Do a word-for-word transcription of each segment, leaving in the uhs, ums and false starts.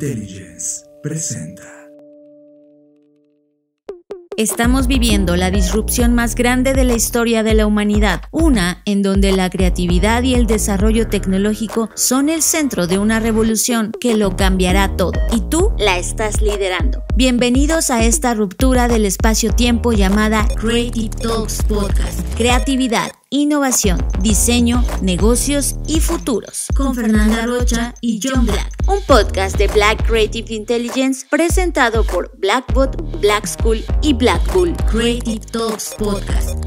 Intelligence presenta. Estamos viviendo la disrupción más grande de la historia de la humanidad, una en donde la creatividad y el desarrollo tecnológico son el centro de una revolución que lo cambiará todo, y tú la estás liderando. Bienvenidos a esta ruptura del espacio-tiempo llamada Creative Talks Podcast. Creatividad, innovación, diseño, negocios y futuros. Con Fernanda Rocha y John Black. Un podcast de Black Creative Intelligence presentado por BlackBot, Black School y Blackpool. Creative Talks Podcast.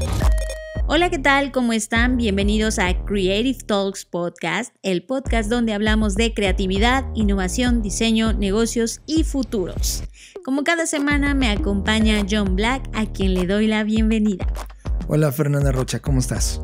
Hola, ¿qué tal? ¿Cómo están? Bienvenidos a Creative Talks Podcast, el podcast donde hablamos de creatividad, innovación, diseño, negocios y futuros. Como cada semana me acompaña John Black, a quien le doy la bienvenida. Hola, Fernanda Rocha, ¿cómo estás?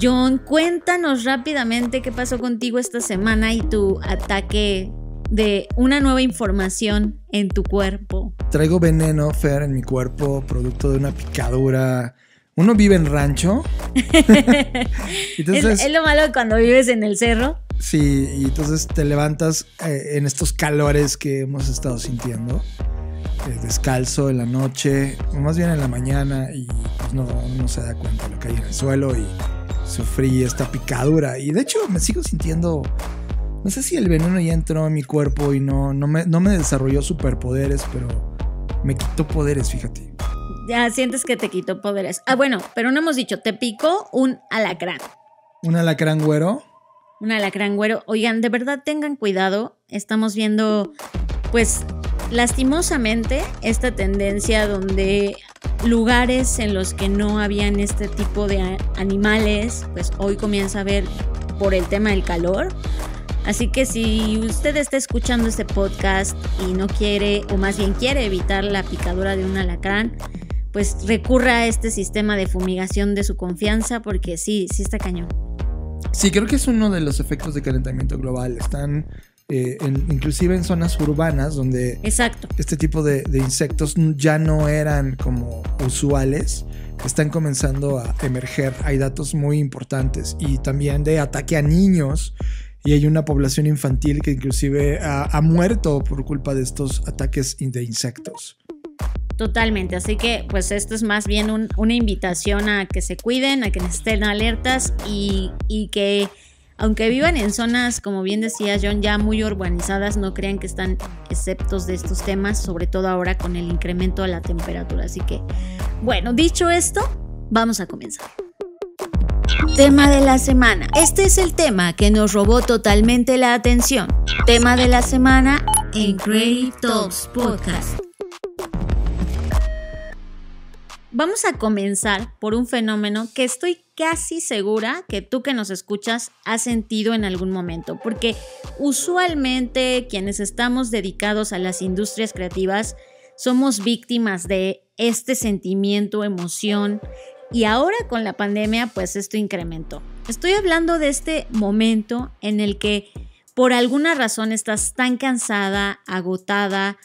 John, cuéntanos rápidamente qué pasó contigo esta semana y tu ataque de una nueva información en tu cuerpo. Traigo veneno, Fer, en mi cuerpo, producto de una picadura. Uno vive en rancho. entonces, es, es lo malo cuando vives en el cerro. Sí, y entonces te levantas eh, en estos calores que hemos estado sintiendo. Eh, descalzo en la noche, o más bien en la mañana, y pues no, no se da cuenta de lo que hay en el suelo y sufrí esta picadura. Y de hecho me sigo sintiendo... No sé si el veneno ya entró en mi cuerpo y no, no, me, no me desarrolló superpoderes, pero me quitó poderes, fíjate. Ya sientes que te quitó poderes. Ah, bueno, pero no hemos dicho, te picó un alacrán. ¿Un alacrán güero? Un alacrán güero. Oigan, de verdad tengan cuidado. Estamos viendo, pues, lastimosamente, esta tendencia donde lugares en los que no habían este tipo de animales, pues hoy comienza a haber por el tema del calor. Así que si usted está escuchando este podcast y no quiere, o más bien quiere evitar la picadura de un alacrán, pues recurra a este sistema de fumigación de su confianza, porque sí, sí está cañón. Sí, creo que es uno de los efectos de calentamiento global. Están eh, en, inclusive en zonas urbanas donde Exacto. este tipo de, de insectos ya no eran como usuales. Están comenzando a emerger. Hay datos muy importantes y también de ataque a niños. Y hay una población infantil que inclusive ha, ha muerto por culpa de estos ataques de insectos. Totalmente, así que pues esto es más bien un, una invitación a que se cuiden, a que estén alertas y, y que aunque vivan en zonas, como bien decía John, ya muy urbanizadas, no crean que están exceptos de estos temas, sobre todo ahora con el incremento de la temperatura. Así que, bueno, dicho esto, vamos a comenzar. Tema de la semana. Este es el tema que nos robó totalmente la atención. Tema de la semana en Creative Talks Podcast. Vamos a comenzar por un fenómeno que estoy casi segura que tú que nos escuchas has sentido en algún momento, porque usualmente quienes estamos dedicados a las industrias creativas somos víctimas de este sentimiento, emoción. Y ahora con la pandemia, pues esto incrementó. Estoy hablando de este momento en el que por alguna razón estás tan cansada, agotada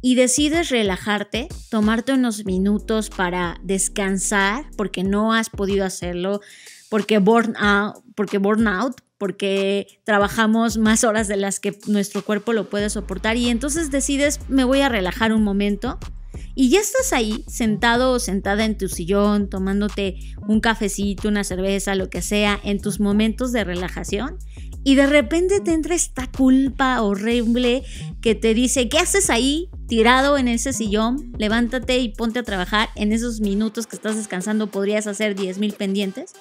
y decides relajarte, tomarte unos minutos para descansar porque no has podido hacerlo, porque burnout, porque burnout, porque trabajamos más horas de las que nuestro cuerpo lo puede soportar y entonces decides, me voy a relajar un momento. Y ya estás ahí, sentado o sentada en tu sillón, tomándote un cafecito, una cerveza, lo que sea, en tus momentos de relajación. Y de repente te entra esta culpa horrible que te dice, ¿qué haces ahí tirado en ese sillón? Levántate y ponte a trabajar. En esos minutos que estás descansando podrías hacer diez mil pendientes.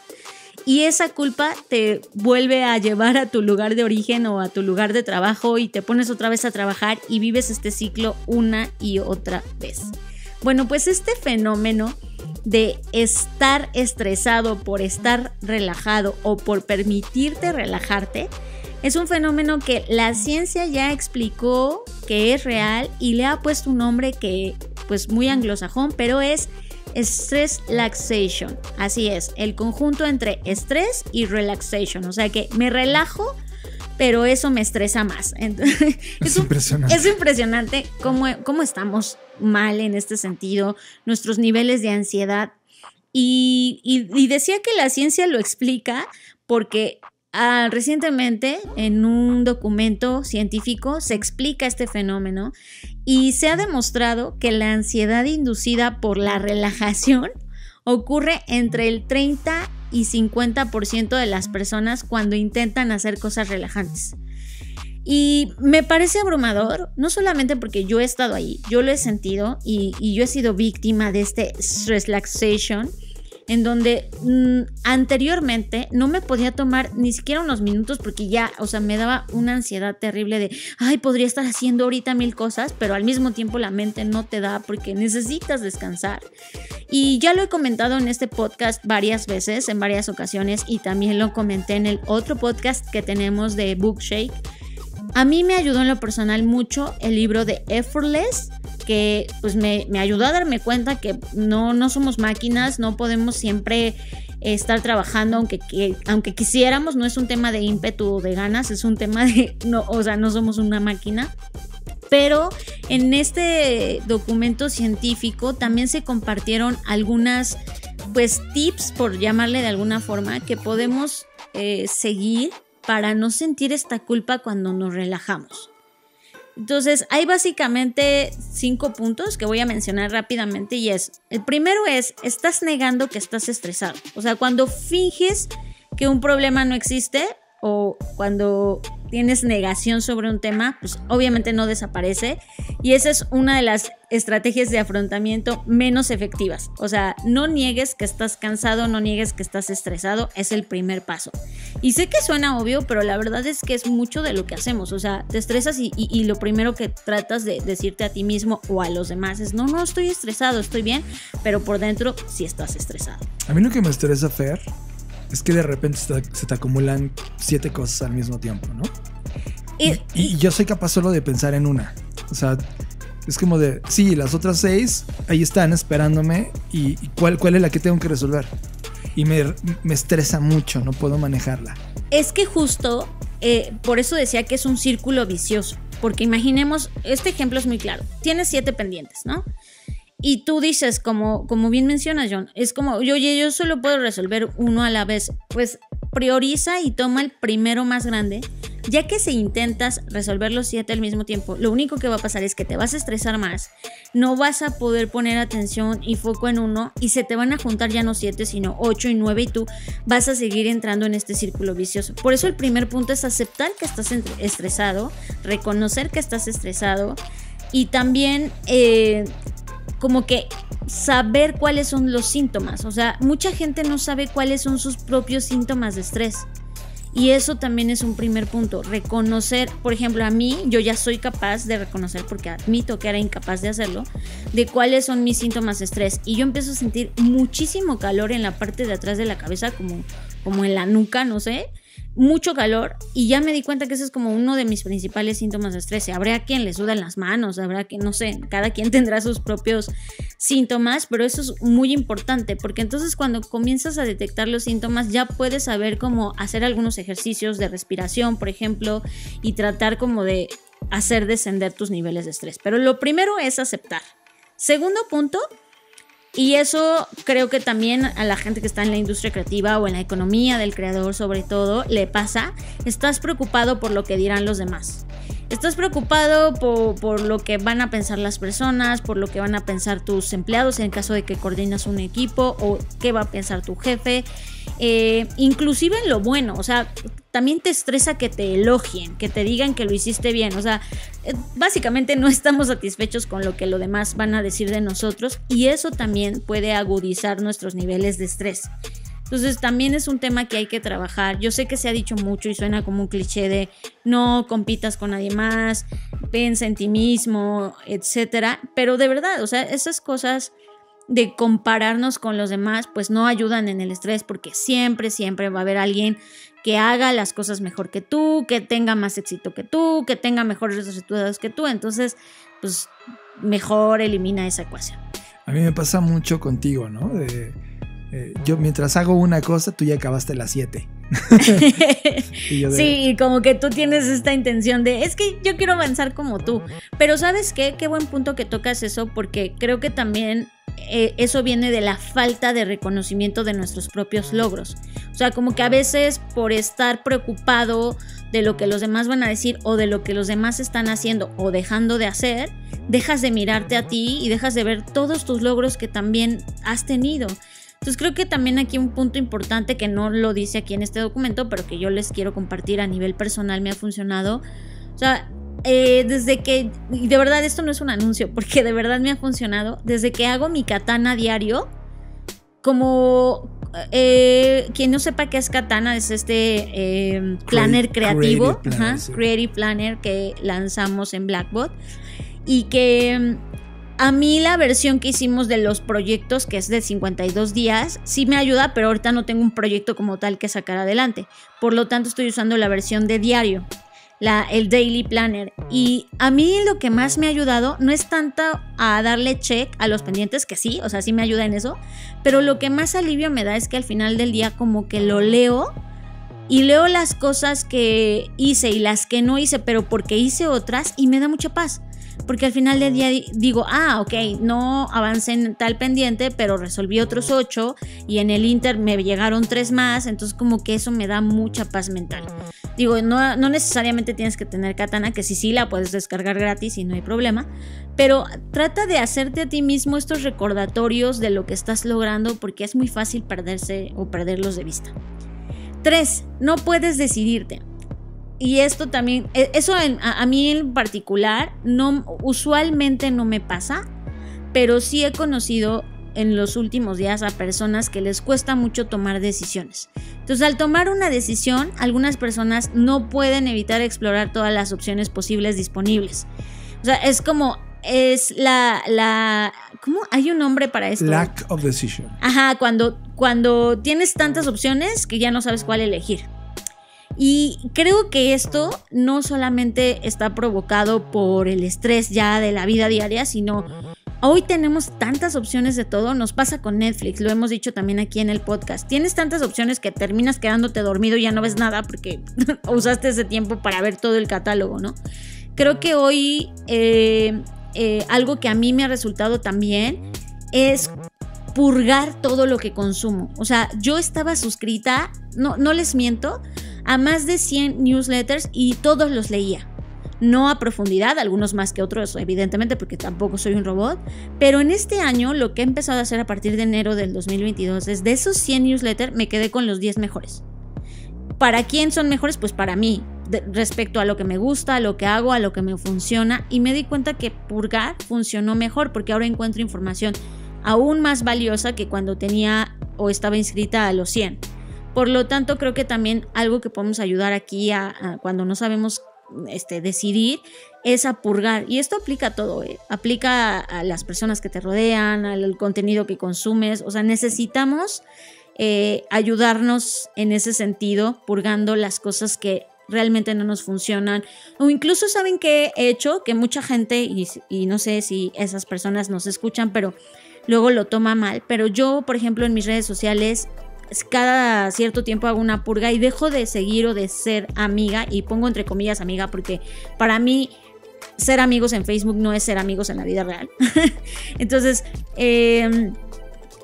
Y esa culpa te vuelve a llevar a tu lugar de origen o a tu lugar de trabajo y te pones otra vez a trabajar y vives este ciclo una y otra vez. Bueno, pues este fenómeno de estar estresado por estar relajado o por permitirte relajarte es un fenómeno que la ciencia ya explicó que es real y le ha puesto un nombre que pues muy anglosajón, pero es stresslaxation. Así es, el conjunto entre estrés y relaxation, o sea que me relajo pero eso me estresa más. Entonces, es, es impresionante, es impresionante cómo, cómo estamos mal en este sentido, nuestros niveles de ansiedad y, y, y decía que la ciencia lo explica porque Ah, recientemente en un documento científico se explica este fenómeno y se ha demostrado que la ansiedad inducida por la relajación ocurre entre el treinta y cincuenta por ciento de las personas cuando intentan hacer cosas relajantes. Y me parece abrumador, no solamente porque yo he estado ahí, yo lo he sentido y, y yo he sido víctima de este stresslaxation, en donde mmm, anteriormente no me podía tomar ni siquiera unos minutos porque ya, o sea, me daba una ansiedad terrible de, ay, podría estar haciendo ahorita mil cosas, pero al mismo tiempo la mente no te da porque necesitas descansar. Y ya lo he comentado en este podcast varias veces, en varias ocasiones, y también lo comenté en el otro podcast que tenemos de Bookshake. A mí me ayudó en lo personal mucho el libro de Effortless, que pues me, me ayudó a darme cuenta que no, no somos máquinas, no podemos siempre estar trabajando aunque, que, aunque quisiéramos. No es un tema de ímpetu o de ganas, es un tema de, no, o sea, no somos una máquina. Pero en este documento científico también se compartieron algunas, pues, tips, por llamarle de alguna forma, que podemos eh, seguir para no sentir esta culpa cuando nos relajamos. Entonces, hay básicamente cinco puntos que voy a mencionar rápidamente, y es, el primero es, estás negando que estás estresado. O sea, cuando finges que un problema no existe o cuando tienes negación sobre un tema, pues obviamente no desaparece, y esa es una de las estrategias de afrontamiento menos efectivas. O sea, no niegues que estás cansado, no niegues que estás estresado, es el primer paso. Y sé que suena obvio, pero la verdad es que es mucho de lo que hacemos. O sea, te estresas y, y, y lo primero que tratas de decirte a ti mismo o a los demás es, no, no, estoy estresado, estoy bien, pero por dentro sí estás estresado. A mí lo que me estresa, Fer, es que de repente se te, se te acumulan siete cosas al mismo tiempo, ¿no? Y, y, y yo soy capaz solo de pensar en una. O sea, es como de, sí, las otras seis ahí están esperándome, y, y cuál, cuál es la que tengo que resolver. Y me, me estresa mucho, no puedo manejarla. Es que justo, eh, por eso decía que es un círculo vicioso. Porque imaginemos, este ejemplo es muy claro. Tienes siete pendientes, ¿no? Y tú dices, como, como bien mencionas, John, es como, oye, yo solo puedo resolver uno a la vez. Pues prioriza y toma el primero más grande, ya que si intentas resolver los siete al mismo tiempo, lo único que va a pasar es que te vas a estresar más, no vas a poder poner atención y foco en uno, y se te van a juntar ya no siete, sino ocho y nueve, y tú vas a seguir entrando en este círculo vicioso. Por eso el primer punto es aceptar que estás estresado, reconocer que estás estresado, y también... Eh, como que saber cuáles son los síntomas. O sea, mucha gente no sabe cuáles son sus propios síntomas de estrés, y eso también es un primer punto, reconocer. Por ejemplo, a mí, yo ya soy capaz de reconocer, porque admito que era incapaz de hacerlo, de cuáles son mis síntomas de estrés, y yo empiezo a sentir muchísimo calor en la parte de atrás de la cabeza, como, como en la nuca, no sé, mucho calor, y ya me di cuenta que ese es como uno de mis principales síntomas de estrés. Habrá quien le sudan las manos, habrá quien, no sé, cada quien tendrá sus propios síntomas, pero eso es muy importante, porque entonces cuando comienzas a detectar los síntomas, ya puedes saber cómo hacer algunos ejercicios de respiración, por ejemplo, y tratar como de hacer descender tus niveles de estrés. Pero lo primero es aceptar. Segundo punto, y eso creo que también a la gente que está en la industria creativa o en la economía del creador sobre todo le pasa, estás preocupado por lo que dirán los demás. Estás preocupado por, por lo que van a pensar las personas, por lo que van a pensar tus empleados en caso de que coordinas un equipo, o qué va a pensar tu jefe, eh, inclusive en lo bueno. O sea, también te estresa que te elogien, que te digan que lo hiciste bien. O sea, básicamente no estamos satisfechos con lo que los demás van a decir de nosotros, y eso también puede agudizar nuestros niveles de estrés. Entonces también es un tema que hay que trabajar. Yo sé que se ha dicho mucho y suena como un cliché de no compitas con nadie más, piensa en ti mismo, etcétera, pero de verdad, o sea, esas cosas de compararnos con los demás pues no ayudan en el estrés, porque siempre, siempre va a haber alguien que haga las cosas mejor que tú, que tenga más éxito que tú, que tenga mejores resultados que tú. Entonces, pues mejor elimina esa ecuación. A mí me pasa mucho contigo, ¿no? Eh, eh, yo mientras hago una cosa, tú ya acabaste las siete. y de... Sí, y como que tú tienes esta intención de, es que yo quiero avanzar como tú. Pero ¿sabes qué? Qué buen punto que tocas eso, porque creo que también eh, eso viene de la falta de reconocimiento de nuestros propios logros. O sea, como que a veces por estar preocupado de lo que los demás van a decir o de lo que los demás están haciendo o dejando de hacer, dejas de mirarte a ti y dejas de ver todos tus logros que también has tenido. Entonces creo que también aquí un punto importante que no lo dice aquí en este documento, pero que yo les quiero compartir a nivel personal, me ha funcionado. O sea, eh, desde que, y de verdad esto no es un anuncio, porque de verdad me ha funcionado, desde que hago mi katana diario, como eh, quien no sepa qué es katana, es este eh, planner creativo, creative planner, ajá, sí. creative planner que lanzamos en BlackBot y que... A mí la versión que hicimos de los proyectos, que es de cincuenta y dos días, sí me ayuda, pero ahorita no tengo un proyecto como tal que sacar adelante. Por lo tanto, estoy usando la versión de diario, la, el Daily Planner. Y a mí lo que más me ha ayudado no es tanto a darle check a los pendientes, que sí, o sea, sí me ayuda en eso, pero lo que más alivio me da es que al final del día como que lo leo y leo las cosas que hice y las que no hice, pero porque hice otras y me da mucha paz. Porque al final del día digo, ah, ok, no avancé en tal pendiente, pero resolví otros ocho y en el Inter me llegaron tres más, entonces como que eso me da mucha paz mental. Digo, no, no necesariamente tienes que tener katana, que sí, sí, la puedes descargar gratis y no hay problema, pero trata de hacerte a ti mismo estos recordatorios de lo que estás logrando porque es muy fácil perderse o perderlos de vista. Tres, no puedes decidirte. Y esto también, eso a mí en particular, no, usualmente no me pasa, pero sí he conocido en los últimos días a personas que les cuesta mucho tomar decisiones. Entonces, al tomar una decisión, algunas personas no pueden evitar explorar todas las opciones posibles disponibles. O sea, es como, es la, la ¿cómo? Hay un nombre para esto. Lack of decision. Ajá, cuando, cuando tienes tantas opciones que ya no sabes cuál elegir. Y creo que esto no solamente está provocado por el estrés ya de la vida diaria, sino hoy tenemos tantas opciones de todo. Nos pasa con Netflix, lo hemos dicho también aquí en el podcast. Tienes tantas opciones que terminas quedándote dormido y ya no ves nada porque usaste ese tiempo para ver todo el catálogo, ¿no? Creo que hoy eh, eh, algo que a mí me ha resultado también es... purgar todo lo que consumo. O sea, yo estaba suscrita, no, no les miento, a más de cien newsletters y todos los leía. No a profundidad, algunos más que otros, evidentemente, porque tampoco soy un robot. Pero en este año, lo que he empezado a hacer a partir de enero del dos mil veintidós es de esos cien newsletters me quedé con los diez mejores. ¿Para quién son mejores? Pues para mí, de, respecto a lo que me gusta, a lo que hago, a lo que me funciona. Y me di cuenta que purgar funcionó mejor porque ahora encuentro información aún más valiosa que cuando tenía o estaba inscrita a los cien. Por lo tanto, creo que también algo que podemos ayudar aquí a, a cuando no sabemos este, decidir es a purgar. Y esto aplica a todo, ¿eh? Aplica a, a las personas que te rodean, al contenido que consumes. O sea, necesitamos eh, ayudarnos en ese sentido, purgando las cosas que realmente no nos funcionan. O incluso, ¿saben qué he hecho? Que mucha gente, y, y no sé si esas personas nos escuchan, pero... luego lo toma mal, pero yo, por ejemplo, en mis redes sociales, cada cierto tiempo hago una purga y dejo de seguir o de ser amiga, y pongo entre comillas amiga porque para mí ser amigos en Facebook no es ser amigos en la vida real. Entonces, eh,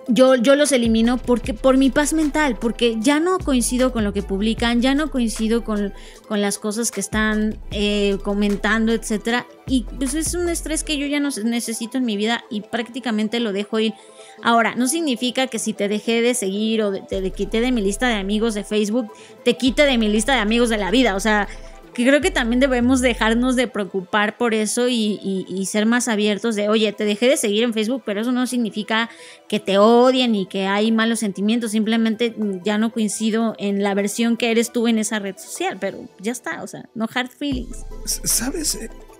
yo, yo los elimino porque, por mi paz mental, porque ya no coincido con lo que publican, ya no coincido con, con las cosas que están eh, comentando, etcétera. Y pues es un estrés que yo ya no necesito en mi vida y prácticamente lo dejo ir. Ahora, no significa que si te dejé de seguir o te, te quité de mi lista de amigos de Facebook, te quite de mi lista de amigos de la vida. O sea, que creo que también debemos dejarnos de preocupar por eso y, y, y ser más abiertos de, oye, te dejé de seguir en Facebook, pero eso no significa que te odien y que hay malos sentimientos. Simplemente ya no coincido en la versión que eres tú en esa red social, pero ya está, o sea, no hard feelings. ¿Sabes?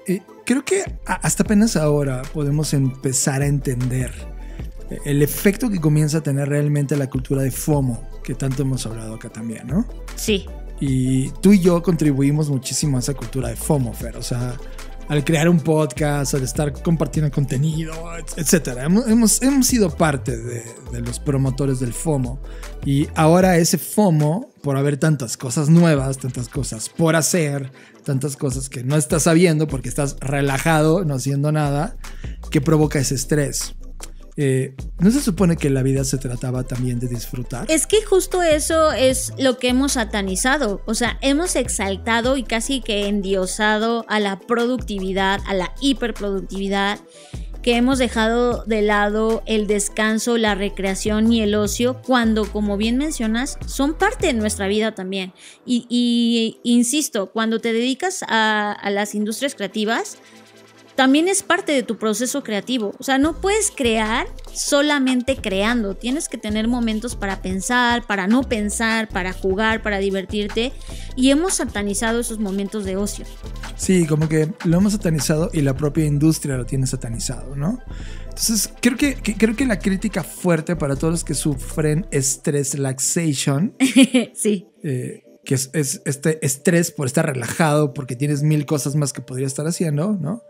Eh, creo que hasta apenas ahora podemos empezar a entender el efecto que comienza a tener realmente la cultura de FOMO, que tanto hemos hablado acá también, ¿no? Sí. Y tú y yo contribuimos muchísimo a esa cultura de FOMO, Fer. O sea, al crear un podcast, al estar compartiendo contenido, etcétera. Hemos, hemos, hemos sido parte de, de los promotores del FOMO. Y ahora ese FOMO, por haber tantas cosas nuevas, tantas cosas por hacer, tantas cosas que no estás sabiendo porque estás relajado, no haciendo nada, que provoca ese estrés. eh, ¿no se supone que la vida se trataba también de disfrutar? Es que justo eso es lo que hemos satanizado. O sea, hemos exaltado y casi que endiosado a la productividad, a la hiperproductividad, que hemos dejado de lado el descanso, la recreación y el ocio, cuando, como bien mencionas, son parte de nuestra vida también. Y, y insisto, cuando te dedicas a, a las industrias creativas, también es parte de tu proceso creativo. O sea, no puedes crear solamente creando. Tienes que tener momentos para pensar, para no pensar, para jugar, para divertirte. Y hemos satanizado esos momentos de ocio. Sí, como que lo hemos satanizado y la propia industria lo tiene satanizado, ¿no? Entonces, creo que, que, creo que la crítica fuerte para todos los que sufren stresslaxation. Sí. Eh, que es, es este estrés por estar relajado, porque tienes mil cosas más que podrías estar haciendo, ¿no?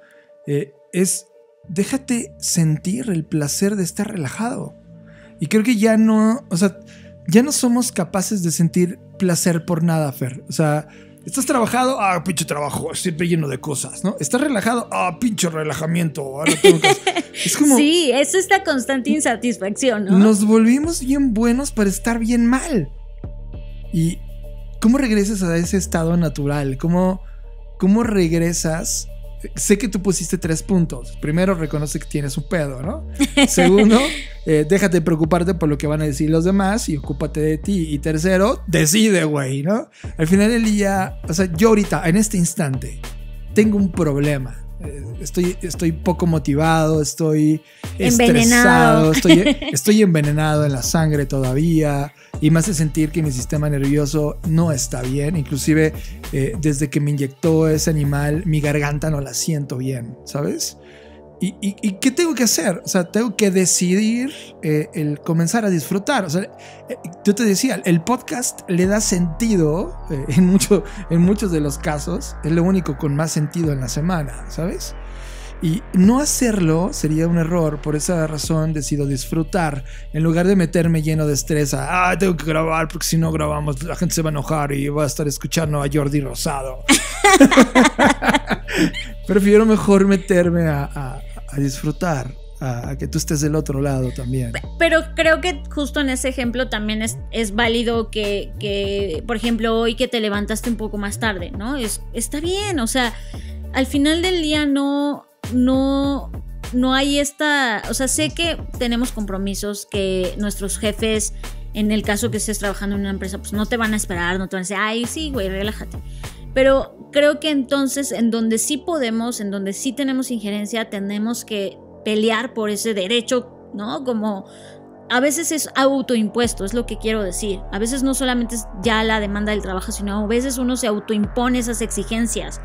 Eh, es déjate sentir el placer de estar relajado. Y creo que ya no, o sea, ya no somos capaces de sentir placer por nada, Fer. O sea, estás trabajado, ah, pinche trabajo, siempre lleno de cosas, ¿no? Estás relajado, ah, pinche relajamiento. Ahora tengo que... Es como... Sí, es esta constante insatisfacción, ¿no? Nos volvimos bien buenos para estar bien mal. ¿Y cómo regresas a ese estado natural? ¿Cómo, cómo regresas...? Sé que tú pusiste tres puntos. Primero, reconoce que tienes un pedo, ¿no? Segundo, eh, déjate preocuparte por lo que van a decir los demás y ocúpate de ti. Y tercero, decide, güey, ¿no? Al final del día, o sea, yo ahorita, en este instante, tengo un problema. Estoy, estoy poco motivado, estoy envenenado. estresado, estoy, estoy envenenado en la sangre todavía y me hace sentir que mi sistema nervioso no está bien. Inclusive eh, desde que me inyectó ese animal, mi garganta no la siento bien, ¿sabes? ¿Y, y, y qué tengo que hacer? O sea, tengo que decidir eh, el comenzar a disfrutar. O sea, eh, yo te decía, el podcast le da sentido eh, en, mucho, en muchos de los casos. Es lo único con más sentido en la semana, ¿sabes? Y no hacerlo sería un error. Por esa razón decido disfrutar. En lugar de meterme lleno de estrés a, ah, tengo que grabar porque si no grabamos la gente se va a enojar y va a estar escuchando a Jordi Rosado. Prefiero mejor meterme a, a, a disfrutar, a, a que tú estés del otro lado también. Pero creo que justo en ese ejemplo también es, es válido que, que, por ejemplo, hoy que te levantaste un poco más tarde, ¿no? Es, está bien, o sea, al final del día no... No, no hay esta... O sea, sé que tenemos compromisos que nuestros jefes, en el caso que estés trabajando en una empresa, pues no te van a esperar, no te van a decir, ay, sí, güey, relájate. Pero creo que entonces, en donde sí podemos, en donde sí tenemos injerencia, tenemos que pelear por ese derecho, ¿no? Como... A veces es autoimpuesto, es lo que quiero decir. A veces no solamente es ya la demanda del trabajo, sino a veces uno se autoimpone esas exigencias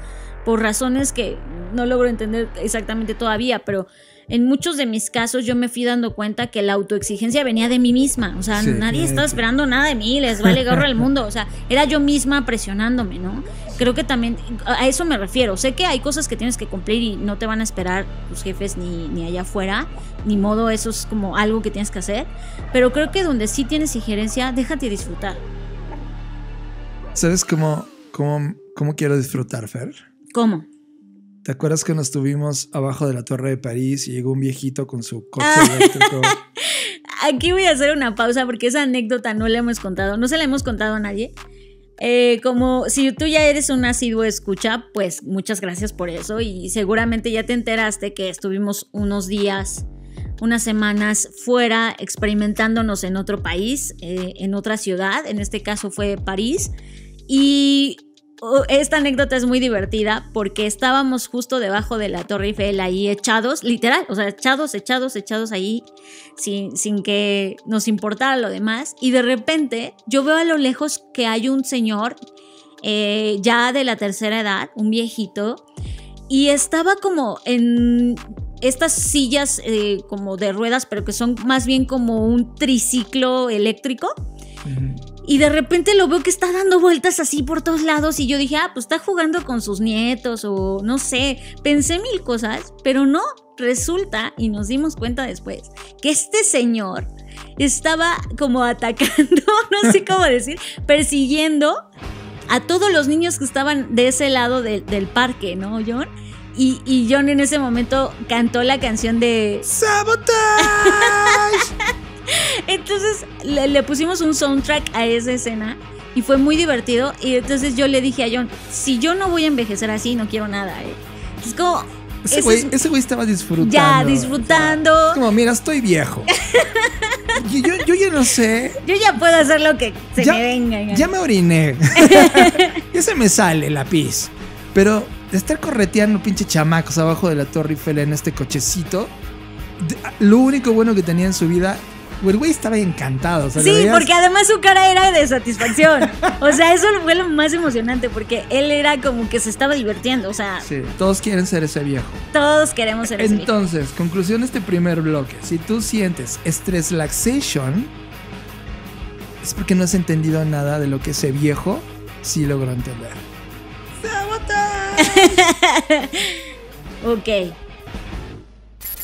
por razones que no logro entender exactamente todavía, pero en muchos de mis casos yo me fui dando cuenta que la autoexigencia venía de mí misma. O sea, sí, nadie estaba esperando nada de mí, les vale gorro al mundo. O sea, era yo misma presionándome, ¿no? Creo que también a eso me refiero. Sé que hay cosas que tienes que cumplir y no te van a esperar tus jefes ni, ni allá afuera, ni modo, eso es como algo que tienes que hacer. Pero creo que donde sí tienes injerencia, déjate disfrutar. ¿Sabes cómo, cómo, cómo quiero disfrutar, Fer? ¿Cómo? ¿Te acuerdas que nos tuvimos abajo de la Torre de París y llegó un viejito con su coche eléctrico? Aquí voy a hacer una pausa porque esa anécdota no la hemos contado, no se la hemos contado a nadie. Eh, como si tú ya eres un asiduo escucha, pues muchas gracias por eso y seguramente ya te enteraste que estuvimos unos días, unas semanas fuera experimentándonos en otro país, eh, en otra ciudad, en este caso fue París, y... Esta anécdota es muy divertida porque estábamos justo debajo de la Torre Eiffel ahí echados, literal, o sea, echados, echados, echados ahí sin, sin que nos importara lo demás. Y de repente yo veo a lo lejos que hay un señor eh, ya de la tercera edad, un viejito, y estaba como en estas sillas eh, como de ruedas, pero que son más bien como un triciclo eléctrico. Uh-huh. Y de repente lo veo que está dando vueltas así por todos lados y yo dije, ah, pues está jugando con sus nietos o no sé. Pensé mil cosas, pero no. Resulta, y nos dimos cuenta después, que este señor estaba como atacando, no sé cómo decir, persiguiendo a todos los niños que estaban de ese lado de, del parque, ¿no, John? Y, y John en ese momento cantó la canción de Sabotage. Entonces le, le pusimos un soundtrack a esa escena y fue muy divertido. Y entonces yo le dije a John, si yo no voy a envejecer así, no quiero nada, ¿eh? Es como... Ese güey, ese güey estaba disfrutando. Ya, disfrutando. O sea, como, mira, estoy viejo. yo, yo, yo ya no sé. Yo ya puedo hacer lo que se ya, me venga. Ya, ya me oriné. Ya se me sale el lápiz. Pero estar correteando pinche chamacos abajo de la Torre Eiffel en este cochecito, lo único bueno que tenía en su vida... El güey estaba encantado. O sea, sí, porque además su cara era de satisfacción. O sea, eso fue lo más emocionante, porque él era como que se estaba divirtiendo. O sea, sí, todos quieren ser ese viejo. Todos queremos ser ese viejo. Entonces, conclusión de este primer bloque. Si tú sientes stresslaxation, es porque no has entendido nada de lo que ese viejo sí logró entender. ¡Sabotage! Ok.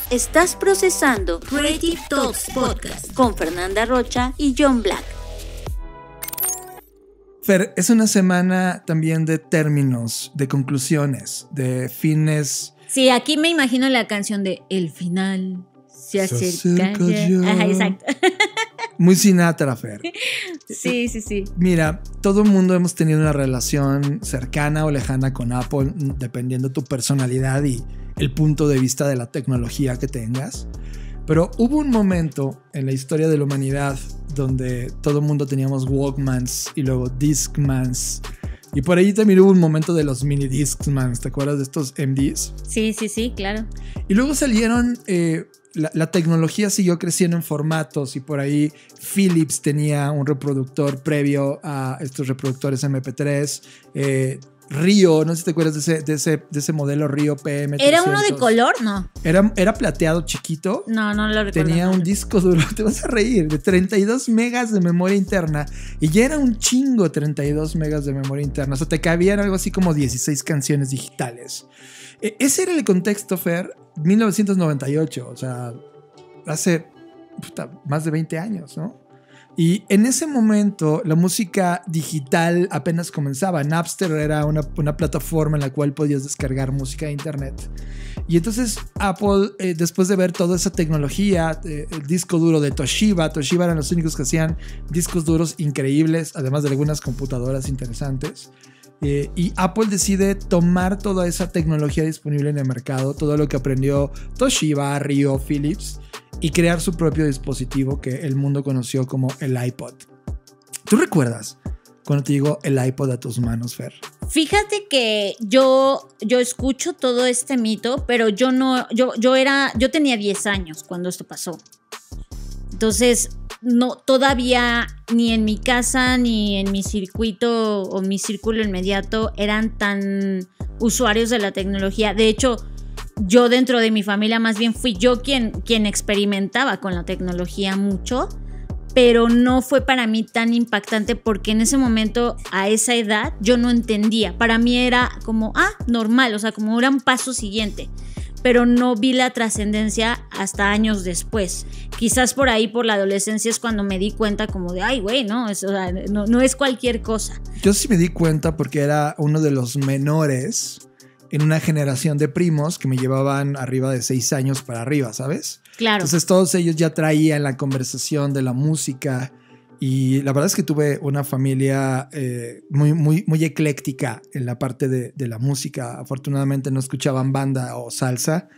Estás procesando Creative Talks Podcast con Fernanda Rocha y John Black. Fer, es una semana también de términos, de conclusiones, de fines. Sí, aquí me imagino la canción de El final se acerca, se acerca ya. Ya. Ajá, exacto. Muy Sinatra, Fer. Sí, sí, sí. Mira, todo el mundo hemos tenido una relación cercana o lejana con Apple, dependiendo tu personalidad y el punto de vista de la tecnología que tengas. Pero hubo un momento en la historia de la humanidad donde todo el mundo teníamos Walkmans y luego Discmans. Y por ahí también hubo un momento de los mini Discmans. ¿Te acuerdas de estos M Ds? Sí, sí, sí, claro. Y luego salieron... Eh, la, la tecnología siguió creciendo en formatos y por ahí Philips tenía un reproductor previo a estos reproductores eme pe tres. Eh... Río, no sé si te acuerdas de ese, de ese, de ese modelo Río P M trescientos. ¿Era uno de color? No. Era, era plateado chiquito. No, no lo recuerdo. Tenía un disco duro, te vas a reír, de treinta y dos megas de memoria interna. Y ya era un chingo treinta y dos megas de memoria interna. O sea, te cabían algo así como dieciséis canciones digitales. Ese era el contexto, Fer, mil novecientos noventa y ocho. O sea, hace puta, más de veinte años, ¿no? Y en ese momento la música digital apenas comenzaba. Napster era una, una plataforma en la cual podías descargar música de internet. Y entonces Apple, eh, después de ver toda esa tecnología, eh, el disco duro de Toshiba, Toshiba eran los únicos que hacían discos duros increíbles, además de algunas computadoras interesantes. Eh, y Apple decide tomar toda esa tecnología disponible en el mercado, todo lo que aprendió Toshiba, Río, Philips, y crear su propio dispositivo que el mundo conoció como el iPod. ¿Tú recuerdas cuando te llegó el iPod a tus manos, Fer? Fíjate que yo, yo escucho todo este mito, pero yo no, yo, yo era, yo tenía diez años cuando esto pasó. Entonces, no, todavía ni en mi casa ni en mi circuito o mi círculo inmediato eran tan usuarios de la tecnología. De hecho, yo dentro de mi familia más bien fui yo quien, quien experimentaba con la tecnología mucho, pero no fue para mí tan impactante porque en ese momento, a esa edad, yo no entendía. Para mí era como, ah, normal, o sea, como era un paso siguiente, pero no vi la trascendencia hasta años después. Quizás por ahí, por la adolescencia, es cuando me di cuenta como de, ay, güey, no, es, o sea, no, no es cualquier cosa. Yo sí me di cuenta porque era uno de los menores... en una generación de primos que me llevaban arriba de seis años para arriba, ¿sabes? Claro. Entonces todos ellos ya traían la conversación de la música y la verdad es que tuve una familia eh, muy, muy, muy ecléctica en la parte de, de la música. Afortunadamente no escuchaban banda o salsa.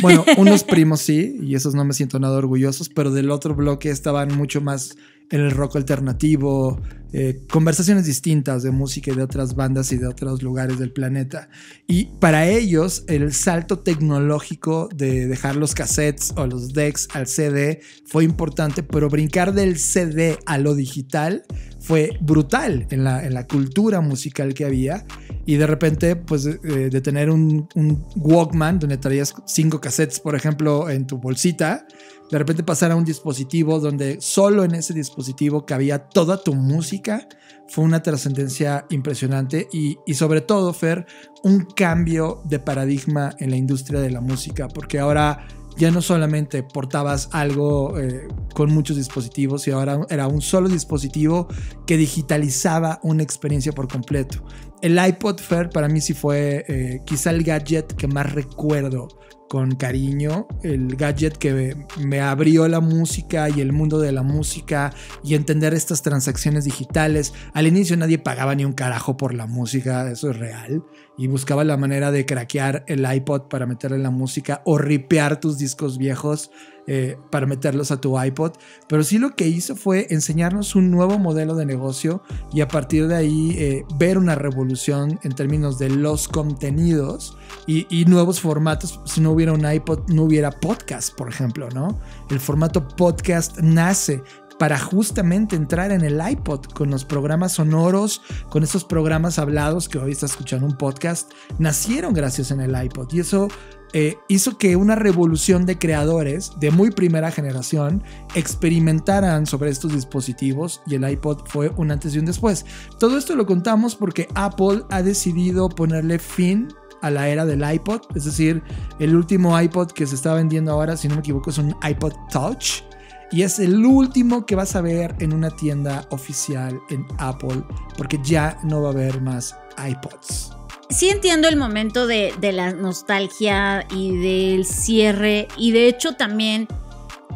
Bueno, unos primos sí, y esos no me siento nada orgullosos, pero del otro bloque estaban mucho más en el rock alternativo, eh, conversaciones distintas de música y de otras bandas y de otros lugares del planeta. Y para ellos el salto tecnológico de dejar los cassettes o los decks al C D fue importante, pero brincar del C D a lo digital fue brutal en la, en la cultura musical que había. Y de repente, pues, eh, de tener un, un Walkman donde traías cinco cassettes, por ejemplo, en tu bolsita, de repente pasar a un dispositivo donde solo en ese dispositivo cabía toda tu música, fue una trascendencia impresionante y, y sobre todo, Fer, un cambio de paradigma en la industria de la música, porque ahora ya no solamente portabas algo eh, con muchos dispositivos, y ahora era un solo dispositivo que digitalizaba una experiencia por completo. El iPod Fair para mí sí fue eh, quizá el gadget que más recuerdo con cariño, el gadget que me abrió la música y el mundo de la música y entender estas transacciones digitales. Al inicio nadie pagaba ni un carajo por la música, eso es real, y buscaba la manera de craquear el iPod para meterle la música o ripear tus discos viejos eh, para meterlos a tu iPod. Pero sí, lo que hizo fue enseñarnos un nuevo modelo de negocio y a partir de ahí eh, ver una revolución en términos de los contenidos y, y nuevos formatos. Si no hubiera un iPod, no hubiera podcast, por ejemplo, ¿no? El formato podcast nace para justamente entrar en el iPod con los programas sonoros, con esos programas hablados que hoy estás escuchando un podcast, nacieron gracias en el iPod. Y eso eh, hizo que una revolución de creadores de muy primera generación experimentaran sobre estos dispositivos, y el iPod fue un antes y un después. Todo esto lo contamos porque Apple ha decidido ponerle fin a la era del iPod, es decir, el último iPod que se está vendiendo ahora, si no me equivoco, es un iPod Touch. Y es el último que vas a ver en una tienda oficial en Apple, porque ya no va a haber más iPods. Sí entiendo el momento de, de la nostalgia y del cierre. Y de hecho también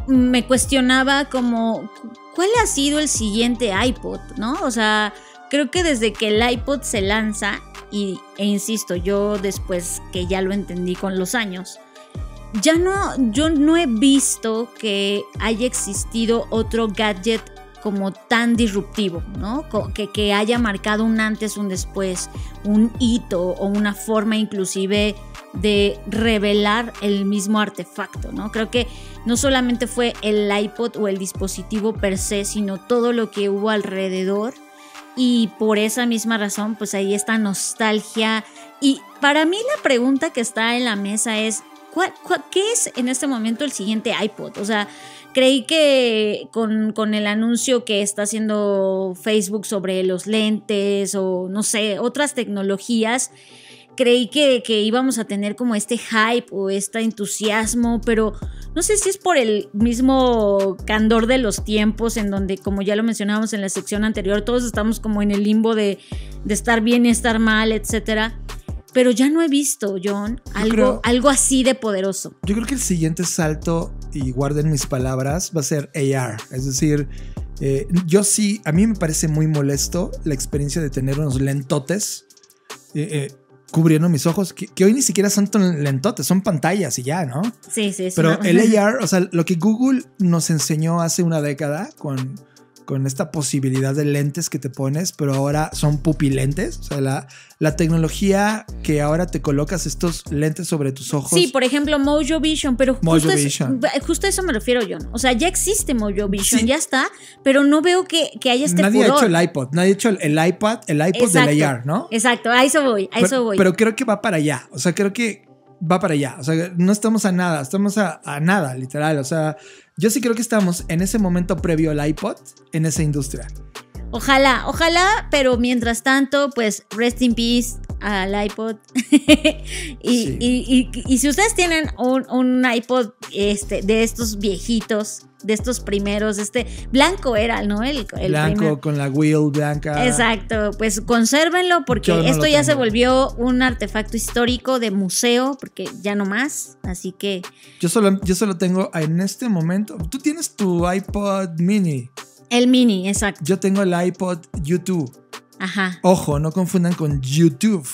me cuestionaba como, ¿cuál ha sido el siguiente iPod? ¿No? O sea, creo que desde que el iPod se lanza, y, e insisto, yo después que ya lo entendí con los años, ya no, yo no he visto que haya existido otro gadget como tan disruptivo, ¿no? Que, que haya marcado un antes, un después, un hito o una forma inclusive de revelar el mismo artefacto, ¿no? Creo que no solamente fue el iPod o el dispositivo per se, sino todo lo que hubo alrededor. Y por esa misma razón, pues ahí está nostalgia. Y para mí la pregunta que está en la mesa es, ¿Cuál, cuál, ¿qué es en este momento el siguiente iPod? O sea, creí que con, con el anuncio que está haciendo Facebook sobre los lentes o no sé, otras tecnologías, creí que, que íbamos a tener como este hype o este entusiasmo, pero no sé si es por el mismo candor de los tiempos en donde, como ya lo mencionábamos en la sección anterior, todos estamos como en el limbo de, de estar bien, estar mal, etcétera. Pero ya no he visto, John, algo, creo, algo así de poderoso. Yo creo que el siguiente salto, y guarden mis palabras, va a ser A R. Es decir, eh, yo sí, a mí me parece muy molesto la experiencia de tener unos lentotes eh, eh, cubriendo mis ojos, que, que hoy ni siquiera son tan lentotes, son pantallas y ya, ¿no? Sí, sí, sí. Pero no, el A R, o sea, lo que Google nos enseñó hace una década con... con esta posibilidad de lentes que te pones, pero ahora son pupilentes. O sea, la, la tecnología que ahora te colocas estos lentes sobre tus ojos. Sí, por ejemplo, Mojo Vision, pero Mojo justo, Vision. Es, justo a eso me refiero yo. O sea, ya existe Mojo Vision, sí, ya está, pero no veo que, que haya este Nadie furor. ha hecho el iPod, nadie ha hecho el, el iPad, el iPod exacto, del A R, ¿no? Exacto, a eso voy, a eso voy. Pero creo que va para allá, o sea, creo que va para allá. O sea, no estamos a nada, estamos a, a nada, literal. O sea, yo sí creo que estamos en ese momento previo al iPod, en esa industria. Ojalá, ojalá, pero mientras tanto, pues rest in peace al iPod. y, sí. y, y, y si ustedes tienen un, un iPod este, de estos viejitos, de estos primeros, este blanco era, ¿no? El, el blanco primero, con la wheel blanca. Exacto, pues consérvenlo porque no esto ya se volvió un artefacto histórico de museo, porque ya no más, así que... Yo solo, yo solo tengo en este momento... Tú tienes tu iPod mini. El mini, exacto. Yo tengo el iPod YouTube. Ajá. Ojo, no confundan con YouTube.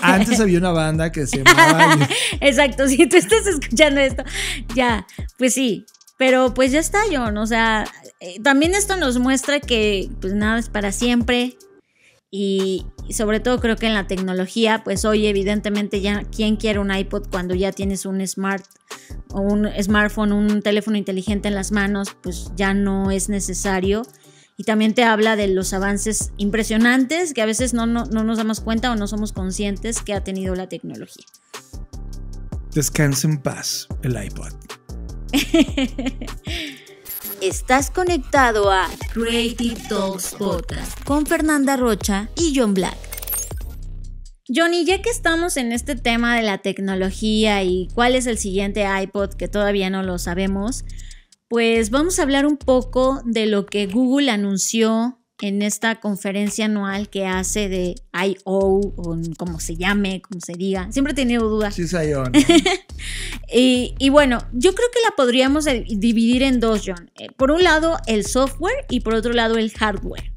Antes había una banda que se llamaba... Exacto, si tú estás escuchando esto, ya, pues sí. Pero pues ya está, John. O sea, eh, también esto nos muestra que pues nada es para siempre. Y, y sobre todo creo que en la tecnología, pues hoy evidentemente ya, ¿quién quiere un iPod cuando ya tienes un smart o un smartphone, un teléfono inteligente en las manos? Pues ya no es necesario. Y también te habla de los avances impresionantes que a veces no, no, no nos damos cuenta o no somos conscientes que ha tenido la tecnología. Descanse en paz el iPod. Estás conectado a Creative Talks Podcast con Fernanda Rocha y John Black. Johnny, ya que estamos en este tema de la tecnología y cuál es el siguiente iPod, que todavía no lo sabemos, pues vamos a hablar un poco de lo que Google anunció en esta conferencia anual que hace de I O, o como se llame, como se diga. Siempre he tenido dudas. Sí, es I O, ¿no? y, y bueno, yo creo que la podríamos dividir en dos, John. Por un lado, el software y por otro lado, el hardware.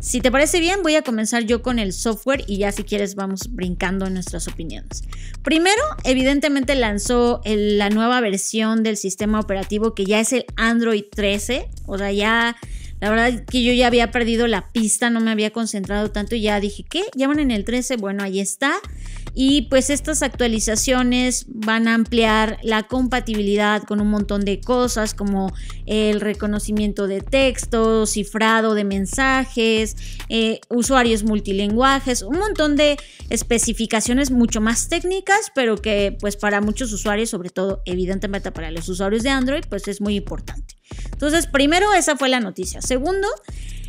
Si te parece bien, voy a comenzar yo con el software y ya si quieres vamos brincando en nuestras opiniones. Primero, evidentemente lanzó el, la nueva versión del sistema operativo que ya es el Android trece. O sea, ya la verdad es que yo ya había perdido la pista, no me había concentrado tanto y ya dije, ¿qué? ¿Ya van en el trece? Bueno, ahí está. Y pues estas actualizaciones van a ampliar la compatibilidad con un montón de cosas como el reconocimiento de textos, cifrado de mensajes, eh, usuarios multilingües, un montón de especificaciones mucho más técnicas, pero que pues para muchos usuarios, sobre todo evidentemente para los usuarios de Android, pues es muy importante. Entonces, primero esa fue la noticia. Segundo,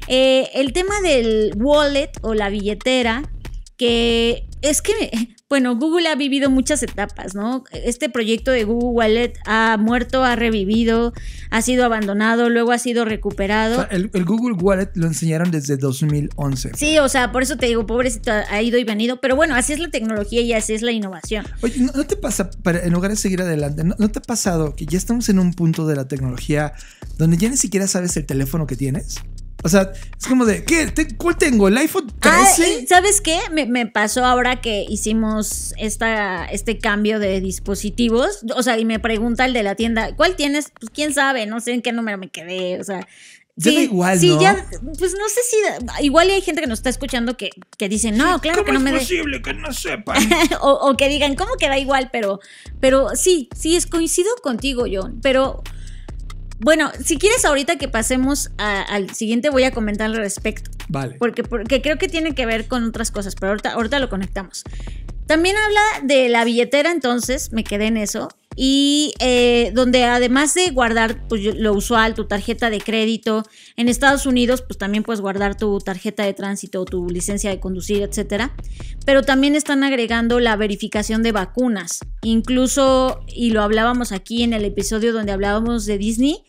eh, el tema del wallet o la billetera, que es que, bueno, Google ha vivido muchas etapas, ¿no? Este proyecto de Google Wallet ha muerto, ha revivido, ha sido abandonado, luego ha sido recuperado. O sea, el, el Google Wallet lo enseñaron desde dos mil once. Sí, o sea, por eso te digo, pobrecito, ha ido y venido, pero bueno, así es la tecnología y así es la innovación. Oye, ¿no, no te pasa, para, en lugar de seguir adelante, ¿no, no te ha pasado que ya estamos en un punto de la tecnología donde ya ni siquiera sabes el teléfono que tienes? O sea, es como de, ¿qué? ¿Cuál tengo? ¿El iPhone trece? Ah, ¿sabes qué? Me, me pasó ahora que hicimos esta, este cambio de dispositivos. O sea, y me pregunta el de la tienda, ¿cuál tienes? Pues quién sabe, no sé en qué número me quedé. O sea, ya sí, da igual, sí, ¿no? Ya, pues no sé si, igual hay gente que nos está escuchando que, que dice, no, claro que no me da. ¿Cómo es posible que no sepan? o, o que digan, ¿cómo que da igual? Pero, pero sí, sí, es coincido contigo, John, pero... Bueno, si quieres ahorita que pasemos a, al siguiente voy a comentar al respecto. Vale. Porque, porque creo que tiene que ver con otras cosas, pero ahorita, ahorita lo conectamos. También habla de la billetera, entonces, me quedé en eso. Y eh, donde además de guardar pues, lo usual, tu tarjeta de crédito, en Estados Unidos pues también puedes guardar tu tarjeta de tránsito o tu licencia de conducir, etcétera. Pero también están agregando la verificación de vacunas. Incluso, y lo hablábamos aquí en el episodio donde hablábamos de Disney,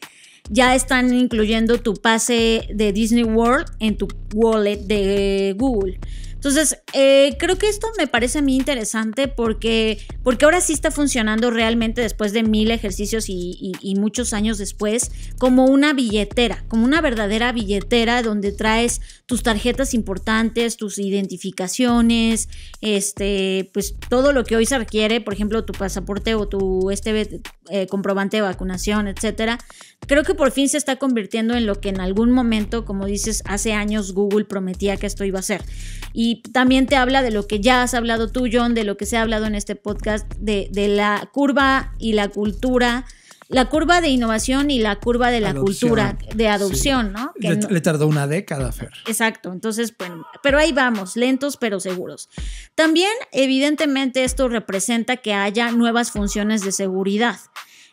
ya están incluyendo tu pase de Disney World en tu wallet de Google. Entonces, eh, creo que esto me parece a mí interesante porque, porque ahora sí está funcionando realmente después de mil ejercicios y, y, y muchos años después, como una billetera, como una verdadera billetera donde traes tus tarjetas importantes, tus identificaciones, este, pues todo lo que hoy se requiere, por ejemplo, tu pasaporte o tu este, eh, comprobante de vacunación, etcétera. Creo que por fin se está convirtiendo en lo que en algún momento, como dices, hace años Google prometía que esto iba a ser. Y también te habla de lo que ya has hablado tú, John, de lo que se ha hablado en este podcast, de, de la curva y la cultura, la curva de innovación y la curva de la adopción, cultura de adopción, sí. ¿No? Que le, no... le tardó una década, Fer. Exacto, entonces, bueno, pero ahí vamos, lentos pero seguros. También, evidentemente, esto representa que haya nuevas funciones de seguridad.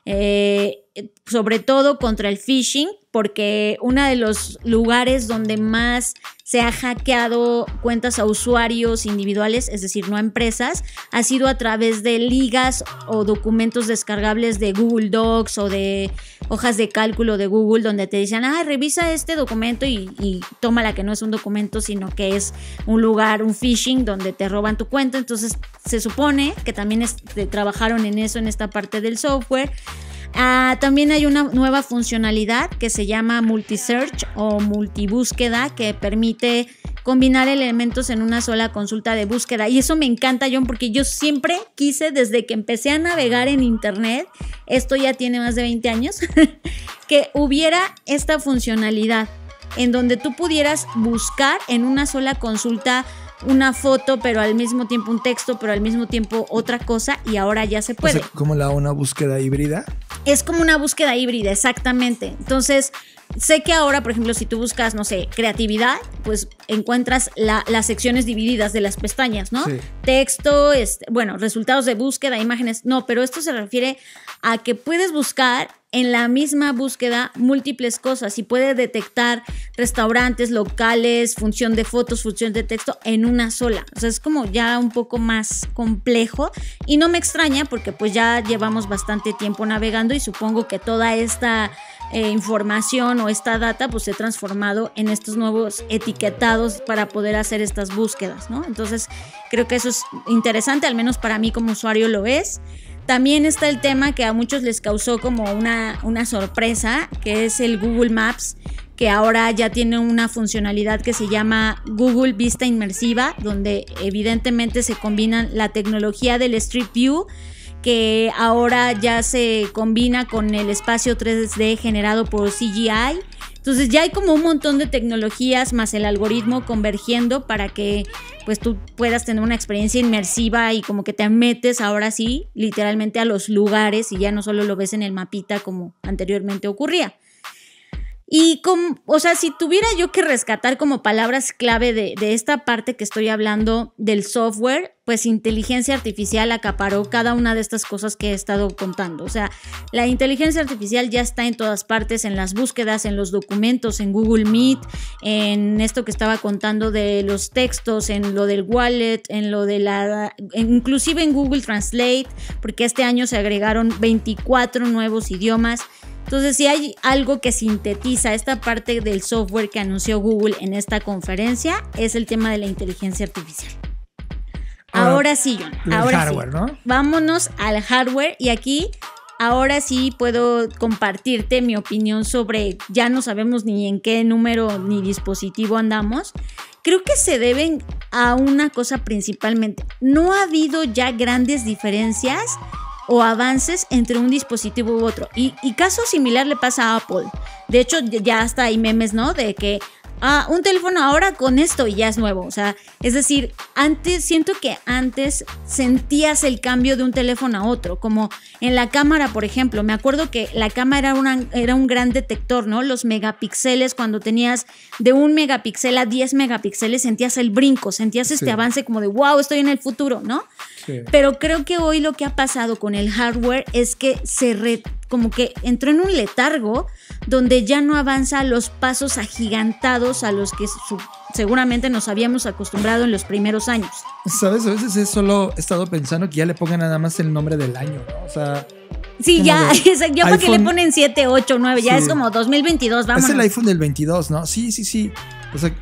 Eh, sobre todo contra el phishing, porque uno de los lugares donde más se ha hackeado cuentas a usuarios individuales, es decir, no a empresas, ha sido a través de ligas o documentos descargables de Google Docs o de hojas de cálculo de Google, donde te dicen, ah, revisa este documento y, y tómala que no es un documento, sino que es un lugar, un phishing, donde te roban tu cuenta. Entonces, se supone que también es, te trabajaron en eso, en esta parte del software. Ah, también hay una nueva funcionalidad que se llama multi-search o multibúsqueda, que permite combinar elementos en una sola consulta de búsqueda. Y eso me encanta, John, porque yo siempre quise, desde que empecé a navegar en internet, esto ya tiene más de veinte años, que hubiera esta funcionalidad en donde tú pudieras buscar en una sola consulta una foto, pero al mismo tiempo un texto, pero al mismo tiempo otra cosa, y ahora ya se puede. O sea, ¿como la, una búsqueda híbrida? Es como una búsqueda híbrida, exactamente. Entonces, sé que ahora, por ejemplo, si tú buscas, no sé, creatividad, pues encuentras la, las secciones divididas de las pestañas, ¿no? Sí. Texto, este, bueno, resultados de búsqueda, imágenes. No, pero esto se refiere a que puedes buscar en la misma búsqueda múltiples cosas y puede detectar restaurantes, locales, función de fotos, función de texto en una sola. O sea, es como ya un poco más complejo y no me extraña porque pues ya llevamos bastante tiempo navegando y supongo que toda esta eh, información o esta data pues se ha transformado en estos nuevos etiquetados para poder hacer estas búsquedas, ¿no? Entonces creo que eso es interesante, al menos para mí como usuario lo es. También está el tema que a muchos les causó como una, una sorpresa, que es el Google Maps, que ahora ya tiene una funcionalidad que se llama Google Vista Inmersiva, donde evidentemente se combinan la tecnología del Street View, que ahora ya se combina con el espacio tres D generado por C G I. Entonces ya hay como un montón de tecnologías más el algoritmo convergiendo para que pues tú puedas tener una experiencia inmersiva y como que te metes ahora sí literalmente a los lugares y ya no solo lo ves en el mapita como anteriormente ocurría. Y con, o sea, si tuviera yo que rescatar como palabras clave de, de esta parte que estoy hablando del software, pues inteligencia artificial acaparó cada una de estas cosas que he estado contando. O sea, la inteligencia artificial ya está en todas partes, en las búsquedas, en los documentos, en Google Meet, en esto que estaba contando de los textos, en lo del wallet, en lo de la... inclusive en Google Translate, porque este año se agregaron veinticuatro nuevos idiomas. Entonces, si hay algo que sintetiza esta parte del software que anunció Google en esta conferencia, es el tema de la inteligencia artificial. Ahora sí, John. Ahora el hardware, sí. ¿No? Vámonos al hardware y aquí ahora sí puedo compartirte mi opinión sobre, ya no sabemos ni en qué número ni dispositivo andamos. Creo que se deben a una cosa principalmente. No ha habido ya grandes diferencias o avances entre un dispositivo u otro. Y, y caso similar le pasa a Apple. De hecho, ya hasta hay memes, ¿no? De que ah, un teléfono ahora con esto y ya es nuevo. O sea, es decir, antes siento que antes sentías el cambio de un teléfono a otro, como en la cámara, por ejemplo. Me acuerdo que la cámara era, una, era un gran detector, ¿no? Los megapíxeles, cuando tenías de un megapíxel a diez megapíxeles, sentías el brinco, sentías este sí. avance como de wow, estoy en el futuro, ¿no? Sí. Pero creo que hoy lo que ha pasado con el hardware es que se re, como que entró en un letargo donde ya no avanza a los pasos agigantados a los que su, seguramente nos habíamos acostumbrado en los primeros años. Sabes, a veces he solo he estado pensando que ya le pongan nada más el nombre del año, ¿no? O sea, sí, ya, ya iPhone, para que le ponen siete, ocho, nueve, ya sí. Es como dos mil veintidós, vámonos. Es el iPhone del veintidós, ¿no? Sí, sí, sí. O sea,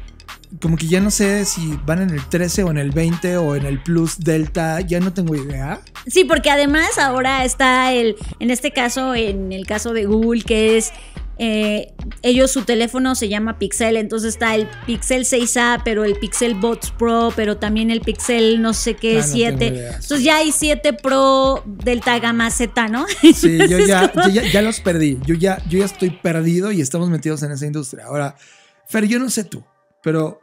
como que ya no sé si van en el trece o en el veinte o en el Plus Delta, ya no tengo idea. Sí, porque además ahora está el, en este caso, en el caso de Google, que es, eh, ellos su teléfono se llama Pixel, entonces está el Pixel seis A, pero el Pixel Buds Pro, pero también el Pixel no sé qué, ah, siete. No entonces ya hay siete Pro Delta Gamma Z, ¿no? Sí, yo ya, como... yo ya, ya los perdí, yo ya, yo ya estoy perdido y estamos metidos en esa industria. Ahora, Fer, yo no sé tú, pero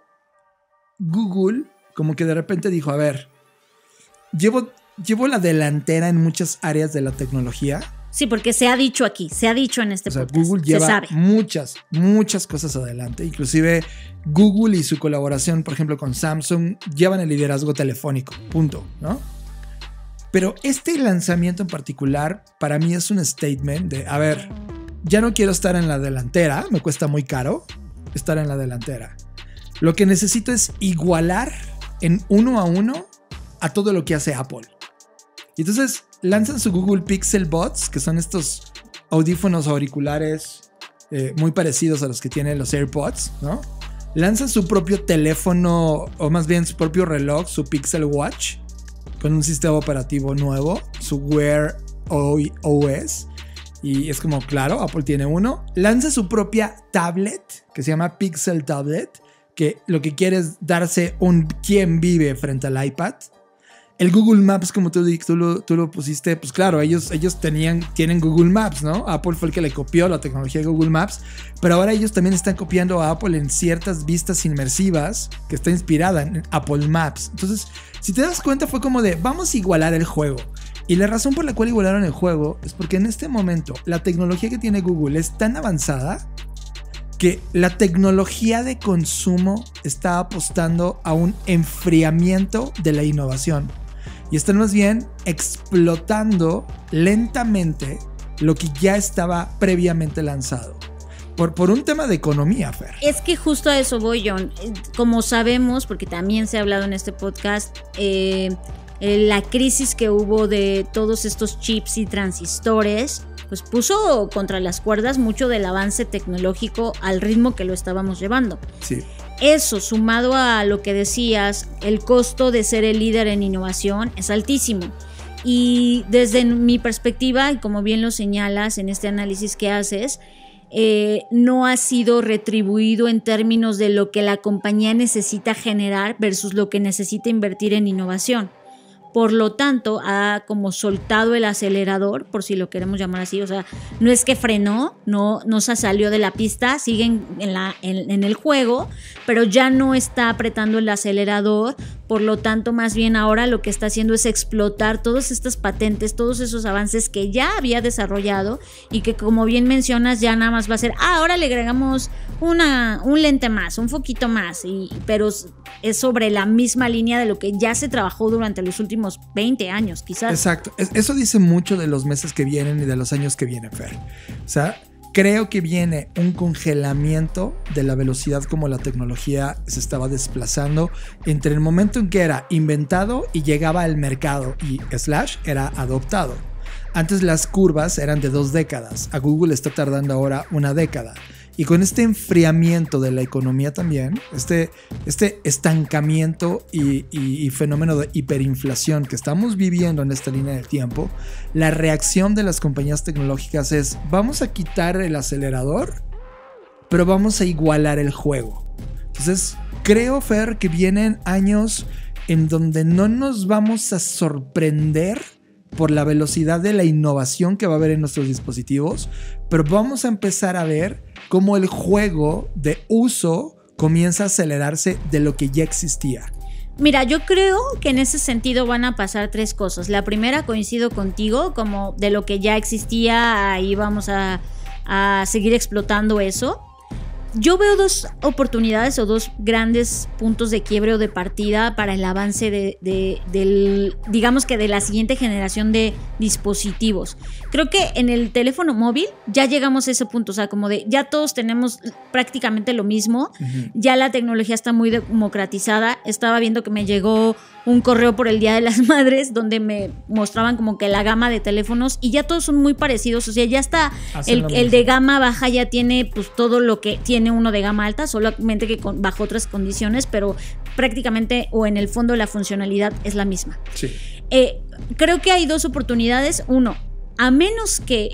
Google como que de repente dijo, a ver, llevo, llevo la delantera en muchas áreas de la tecnología. Sí, porque se ha dicho aquí, se ha dicho en este o sea, podcast. Google lleva muchas, muchas cosas adelante. Inclusive Google y su colaboración, por ejemplo, con Samsung, llevan el liderazgo telefónico, punto, ¿no? Pero este lanzamiento en particular para mí es un statement de, a ver, ya no quiero estar en la delantera, me cuesta muy caro estar en la delantera. Lo que necesito es igualar en uno a uno a todo lo que hace Apple. Y entonces lanzan su Google Pixel Buds, que son estos audífonos auriculares eh, muy parecidos a los que tienen los AirPods, ¿no? Lanzan su propio teléfono, o más bien su propio reloj, su Pixel Watch, con un sistema operativo nuevo, su Wear O S. Y es como, claro, Apple tiene uno. Lanza su propia tablet, que se llama Pixel Tablet, que lo que quiere es darse un quién vive frente al iPad. El Google Maps, como tú, tú, lo, tú lo pusiste, pues claro, ellos, ellos tenían, tienen Google Maps, ¿no? Apple fue el que le copió la tecnología de Google Maps, pero ahora ellos también están copiando a Apple en ciertas vistas inmersivas que está inspirada en Apple Maps. Entonces, si te das cuenta, fue como de, vamos a igualar el juego. Y la razón por la cual igualaron el juego es porque en este momento la tecnología que tiene Google es tan avanzada que la tecnología de consumo está apostando a un enfriamiento de la innovación y están más bien explotando lentamente lo que ya estaba previamente lanzado. Por, por un tema de economía, Fer. Es que justo a eso voy, John. Como sabemos, porque también se ha hablado en este podcast, eh, la crisis que hubo de todos estos chips y transistores, pues puso contra las cuerdas mucho del avance tecnológico al ritmo que lo estábamos llevando. Sí. Eso, sumado a lo que decías, el costo de ser el líder en innovación es altísimo. Y desde mi perspectiva, y como bien lo señalas en este análisis que haces, Eh, no ha sido retribuido en términos de lo que la compañía necesita generar versus lo que necesita invertir en innovación. Por lo tanto, ha como soltado el acelerador, por si lo queremos llamar así. O sea, no es que frenó, no, no se salió de la pista, siguen en, la, en, en el juego, pero ya no está apretando el acelerador. Por lo tanto, más bien ahora lo que está haciendo es explotar todas estas patentes, todos esos avances que ya había desarrollado y que, como bien mencionas, ya nada más va a ser, ah, ahora le agregamos una, un lente más, un foquito más, y, pero es sobre la misma línea de lo que ya se trabajó durante los últimos veinte años, quizás. Exacto. Eso dice mucho de los meses que vienen y de los años que vienen, Fer. O sea, creo que viene un congelamiento de la velocidad como la tecnología se estaba desplazando entre el momento en que era inventado y llegaba al mercado y slash era adoptado. Antes las curvas eran de dos décadas. A Google está tardando ahora una década. Y con este enfriamiento de la economía también, este, este estancamiento y, y, y fenómeno de hiperinflación que estamos viviendo en esta línea del tiempo, la reacción de las compañías tecnológicas es, vamos a quitar el acelerador, pero vamos a igualar el juego. Entonces, creo, Fer, que vienen años en donde no nos vamos a sorprender por la velocidad de la innovación que va a haber en nuestros dispositivos, pero vamos a empezar a ver cómo el juego de uso comienza a acelerarse de lo que ya existía. Mira, yo creo que en ese sentido van a pasar tres cosas. La primera, coincido contigo, como de lo que ya existía, ahí vamos a, a seguir explotando eso. Yo veo dos oportunidades o dos grandes puntos de quiebre o de partida para el avance de, de, del, digamos que de la siguiente generación de dispositivos. Creo que en el teléfono móvil ya llegamos a ese punto, o sea, como de ya todos tenemos prácticamente lo mismo, uh-huh. Ya la tecnología está muy democratizada. Estaba viendo que me llegó un correo por el Día de las Madres donde me mostraban como que la gama de teléfonos y ya todos son muy parecidos, o sea, ya está el, el de gama baja ya tiene pues todo lo que tiene. Tiene uno de gama alta, solamente que con, bajo otras condiciones, pero prácticamente o en el fondo la funcionalidad es la misma. Sí. Eh, creo que hay dos oportunidades. Uno, a menos que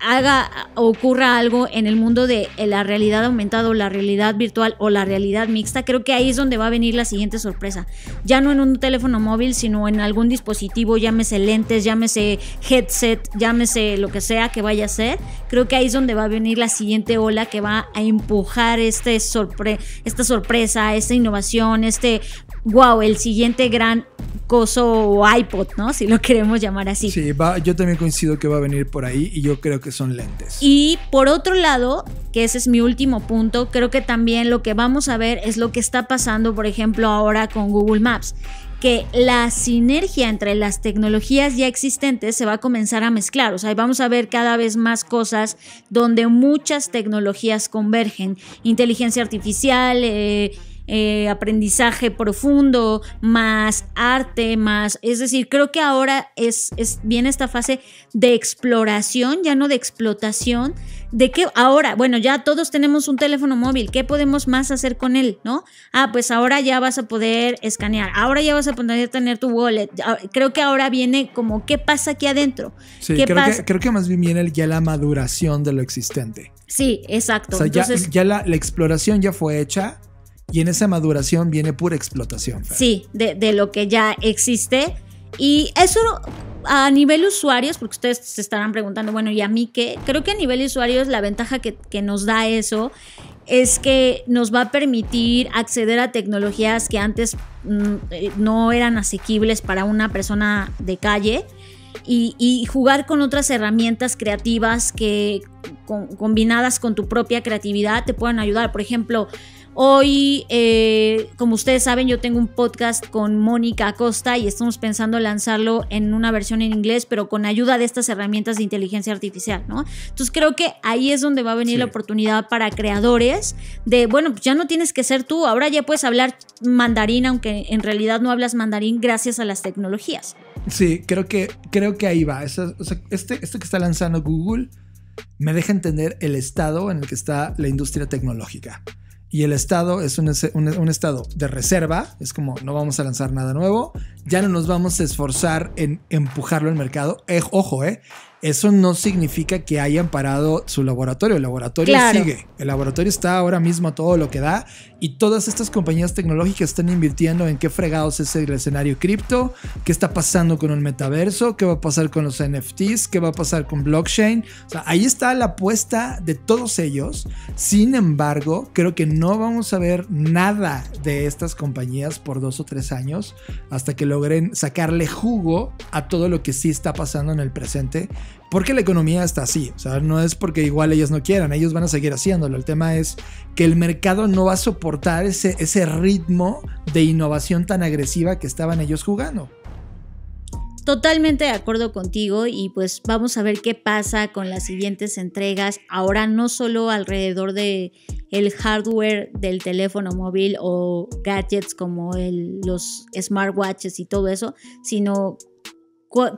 haga ocurra algo en el mundo de la realidad aumentada o la realidad virtual o la realidad mixta, creo que ahí es donde va a venir la siguiente sorpresa. Ya no en un teléfono móvil, sino en algún dispositivo, llámese lentes, llámese headset, llámese lo que sea que vaya a ser. Creo que ahí es donde va a venir la siguiente ola que va a empujar este sorpre- esta sorpresa, esta innovación, este... wow, el siguiente gran coso o iPod, ¿no? Si lo queremos llamar así. Sí, va, yo también coincido que va a venir por ahí y yo creo que son lentes. Y por otro lado, que ese es mi último punto, creo que también lo que vamos a ver es lo que está pasando, por ejemplo, ahora con Google Maps, que la sinergia entre las tecnologías ya existentes se va a comenzar a mezclar. O sea, vamos a ver cada vez más cosas donde muchas tecnologías convergen. Inteligencia artificial, eh... Eh, aprendizaje profundo, más arte, más, es decir, creo que ahora es, es bien esta fase de exploración, ya no de explotación, de que ahora, bueno, ya todos tenemos un teléfono móvil, ¿qué podemos más hacer con él, no? Ah, pues ahora ya vas a poder escanear, ahora ya vas a poder tener tu wallet, creo que ahora viene como, ¿qué pasa aquí adentro? Sí, ¿Qué creo, pasa? Que, creo que más bien viene ya la maduración de lo existente. Sí, exacto. O sea, entonces, ya, ya la, la exploración ya fue hecha. Y en esa maduración viene pura explotación. Fer. Sí, de, de lo que ya existe. Y eso a nivel usuarios, porque ustedes se estarán preguntando, bueno, ¿y a mí qué? Creo que a nivel usuarios la ventaja que, que nos da eso es que nos va a permitir acceder a tecnologías que antes mm, no eran asequibles para una persona de calle. Y, y jugar con otras herramientas creativas que con, combinadas con tu propia creatividad te pueden ayudar. Por ejemplo, Hoy, eh, como ustedes saben, yo tengo un podcast con Mónica Acosta y estamos pensando lanzarlo en una versión en inglés, pero con ayuda de estas herramientas de inteligencia artificial, ¿no? Entonces creo que ahí es donde va a venir sí. la oportunidad para creadores de, bueno, pues ya no tienes que ser tú, ahora ya puedes hablar mandarín, aunque en realidad no hablas mandarín gracias a las tecnologías. Sí, creo que, creo que ahí va. O sea, este, este que está lanzando Google me deja entender el estado en el que está la industria tecnológica. Y el estado es un, un, un estado de reserva. Es como, no vamos a lanzar nada nuevo. Ya no nos vamos a esforzar en empujarlo al mercado. Eh, ojo, eh, eso no significa que hayan parado su laboratorio. El laboratorio claro. sigue. El laboratorio está ahora mismo todo lo que da. Y todas estas compañías tecnológicas están invirtiendo en qué fregados es el escenario cripto. Qué está pasando con el metaverso. Qué va a pasar con los N F Ts. Qué va a pasar con blockchain. O sea, ahí está la apuesta de todos ellos. Sin embargo, creo que no vamos a ver nada de estas compañías por dos o tres años. Hasta que logren sacarle jugo a todo lo que sí está pasando en el presente. Porque la economía está así, o sea, no es porque igual ellos no quieran, ellos van a seguir haciéndolo. El tema es que el mercado no va a soportar ese, ese ritmo de innovación tan agresiva que estaban ellos jugando. Totalmente de acuerdo contigo y pues vamos a ver qué pasa con las siguientes entregas. Ahora no solo alrededor de el hardware del teléfono móvil o gadgets como el, los smartwatches y todo eso, sino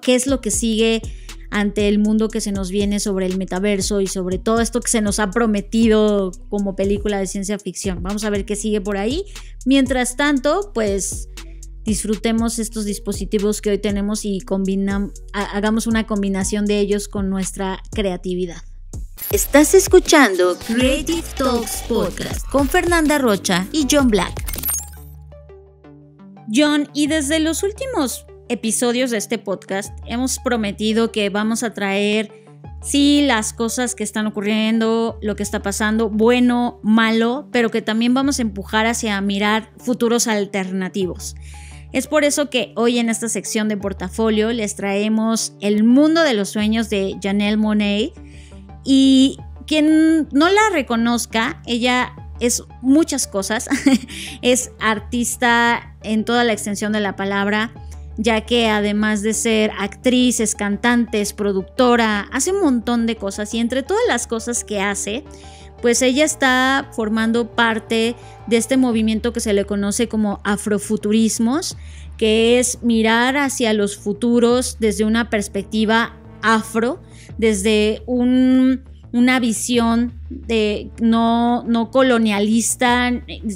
qué es lo que sigue ante el mundo que se nos viene sobre el metaverso y sobre todo esto que se nos ha prometido como película de ciencia ficción. Vamos a ver qué sigue por ahí. Mientras tanto, pues disfrutemos estos dispositivos que hoy tenemos y combinam- hagamos una combinación de ellos con nuestra creatividad. Estás escuchando Creative Talks Podcast con Fernanda Rocha y John Black. John, y desde los últimos episodios de este podcast hemos prometido que vamos a traer sí las cosas que están ocurriendo, lo que está pasando, bueno, malo, pero que también vamos a empujar hacia mirar futuros alternativos. Es por eso que hoy en esta sección de portafolio les traemos El mundo de los sueños de Janelle Monáe, y quien no la reconozca, ella es muchas cosas, es artista en toda la extensión de la palabra, ya que además de ser actriz, es cantante, es productora, hace un montón de cosas y entre todas las cosas que hace, pues ella está formando parte de este movimiento que se le conoce como Afrofuturismos, que es mirar hacia los futuros desde una perspectiva afro, desde un, una visión de no, no colonialista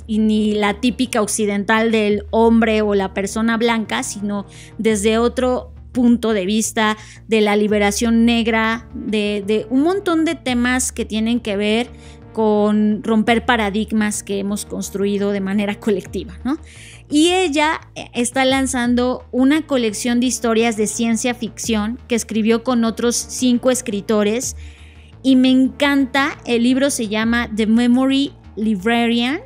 y ni la típica occidental del hombre o la persona blanca, sino desde otro punto de vista de la liberación negra, de, de un montón de temas que tienen que ver con romper paradigmas que hemos construido de manera colectiva, ¿no? Y ella está lanzando una colección de historias de ciencia ficción que escribió con otros cinco escritores y me encanta. El libro se llama The Memory Librarian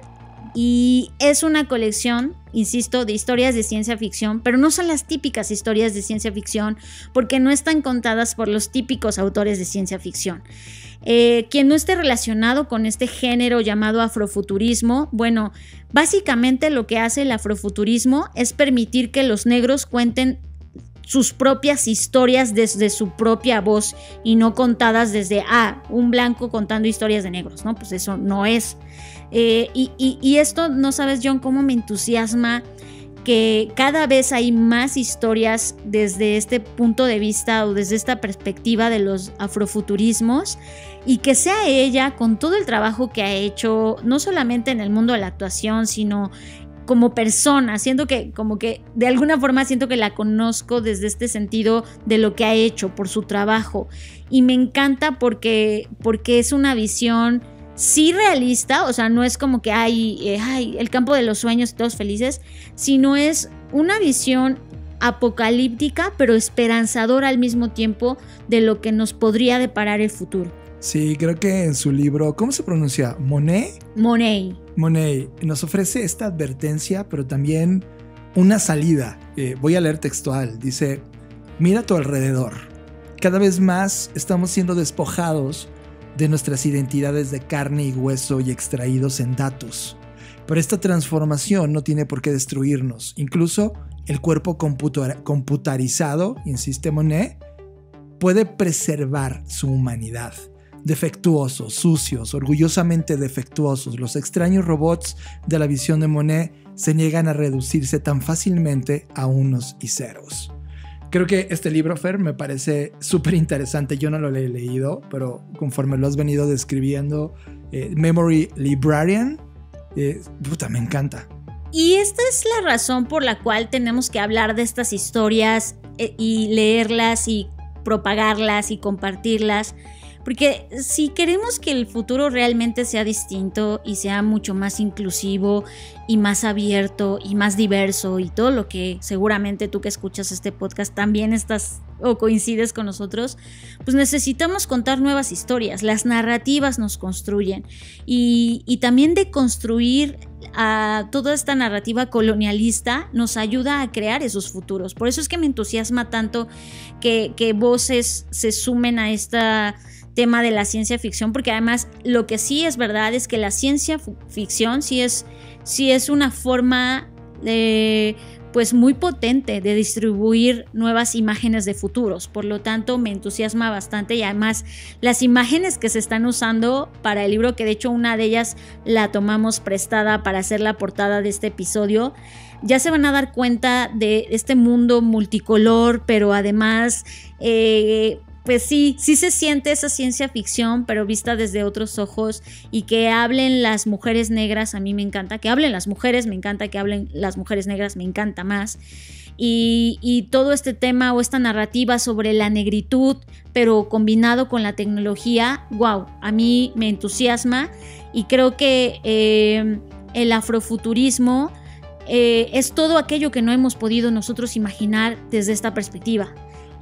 y es una colección, insisto, de historias de ciencia ficción, pero no son las típicas historias de ciencia ficción porque no están contadas por los típicos autores de ciencia ficción. Eh, quien no esté relacionado con este género llamado afrofuturismo, bueno, básicamente lo que hace el afrofuturismo es permitir que los negros cuenten sus propias historias desde su propia voz y no contadas desde, ah, un blanco contando historias de negros, ¿no? Pues eso no es. Eh, y, y, y esto, no sabes, John, cómo me entusiasma que cada vez hay más historias desde este punto de vista o desde esta perspectiva de los afrofuturismos y que sea ella, con todo el trabajo que ha hecho, no solamente en el mundo de la actuación, sino como persona, siento que como que de alguna forma siento que la conozco desde este sentido de lo que ha hecho por su trabajo y me encanta porque, porque es una visión sí realista, o sea, no es como que hay eh, ay, el campo de los sueños y todos felices, sino es una visión apocalíptica pero esperanzadora al mismo tiempo de lo que nos podría deparar el futuro. Sí, creo que en su libro, ¿cómo se pronuncia? ¿Monáe? Monáe. Monáe nos ofrece esta advertencia, pero también una salida. Eh, voy a leer textual. Dice, mira a tu alrededor. Cada vez más estamos siendo despojados de nuestras identidades de carne y hueso y extraídos en datos. Pero esta transformación no tiene por qué destruirnos. Incluso el cuerpo computar computarizado, insiste Monáe, puede preservar su humanidad. Defectuosos, sucios, orgullosamente defectuosos, los extraños robots de la visión de Monáe se niegan a reducirse tan fácilmente a unos y ceros. Creo que este libro, Fer, me parece súper interesante. Yo no lo he leído, pero conforme lo has venido describiendo, eh, Memory Librarian, eh, puta, me encanta. Y esta es la razón por la cual tenemos que hablar de estas historias eh, y leerlas y propagarlas y compartirlas. Porque si queremos que el futuro realmente sea distinto y sea mucho más inclusivo y más abierto y más diverso y todo lo que seguramente tú que escuchas este podcast también estás o coincides con nosotros, pues necesitamos contar nuevas historias. Las narrativas nos construyen y, y también deconstruir a toda esta narrativa colonialista nos ayuda a crear esos futuros. Por eso es que me entusiasma tanto que, que voces se sumen a esta... tema de la ciencia ficción, porque además lo que sí es verdad es que la ciencia ficción sí es, sí es una forma eh, pues muy potente de distribuir nuevas imágenes de futuros. Por lo tanto, me entusiasma bastante y además las imágenes que se están usando para el libro, que de hecho una de ellas la tomamos prestada para hacer la portada de este episodio, ya se van a dar cuenta de este mundo multicolor, pero además... Eh, pues sí, sí se siente esa ciencia ficción, pero vista desde otros ojos, y que hablen las mujeres negras, a mí me encanta, que hablen las mujeres, me encanta que hablen las mujeres negras, me encanta más, y, y todo este tema o esta narrativa sobre la negritud, pero combinado con la tecnología, wow, a mí me entusiasma, y creo que eh, el afrofuturismo eh, es todo aquello que no hemos podido nosotros imaginar desde esta perspectiva.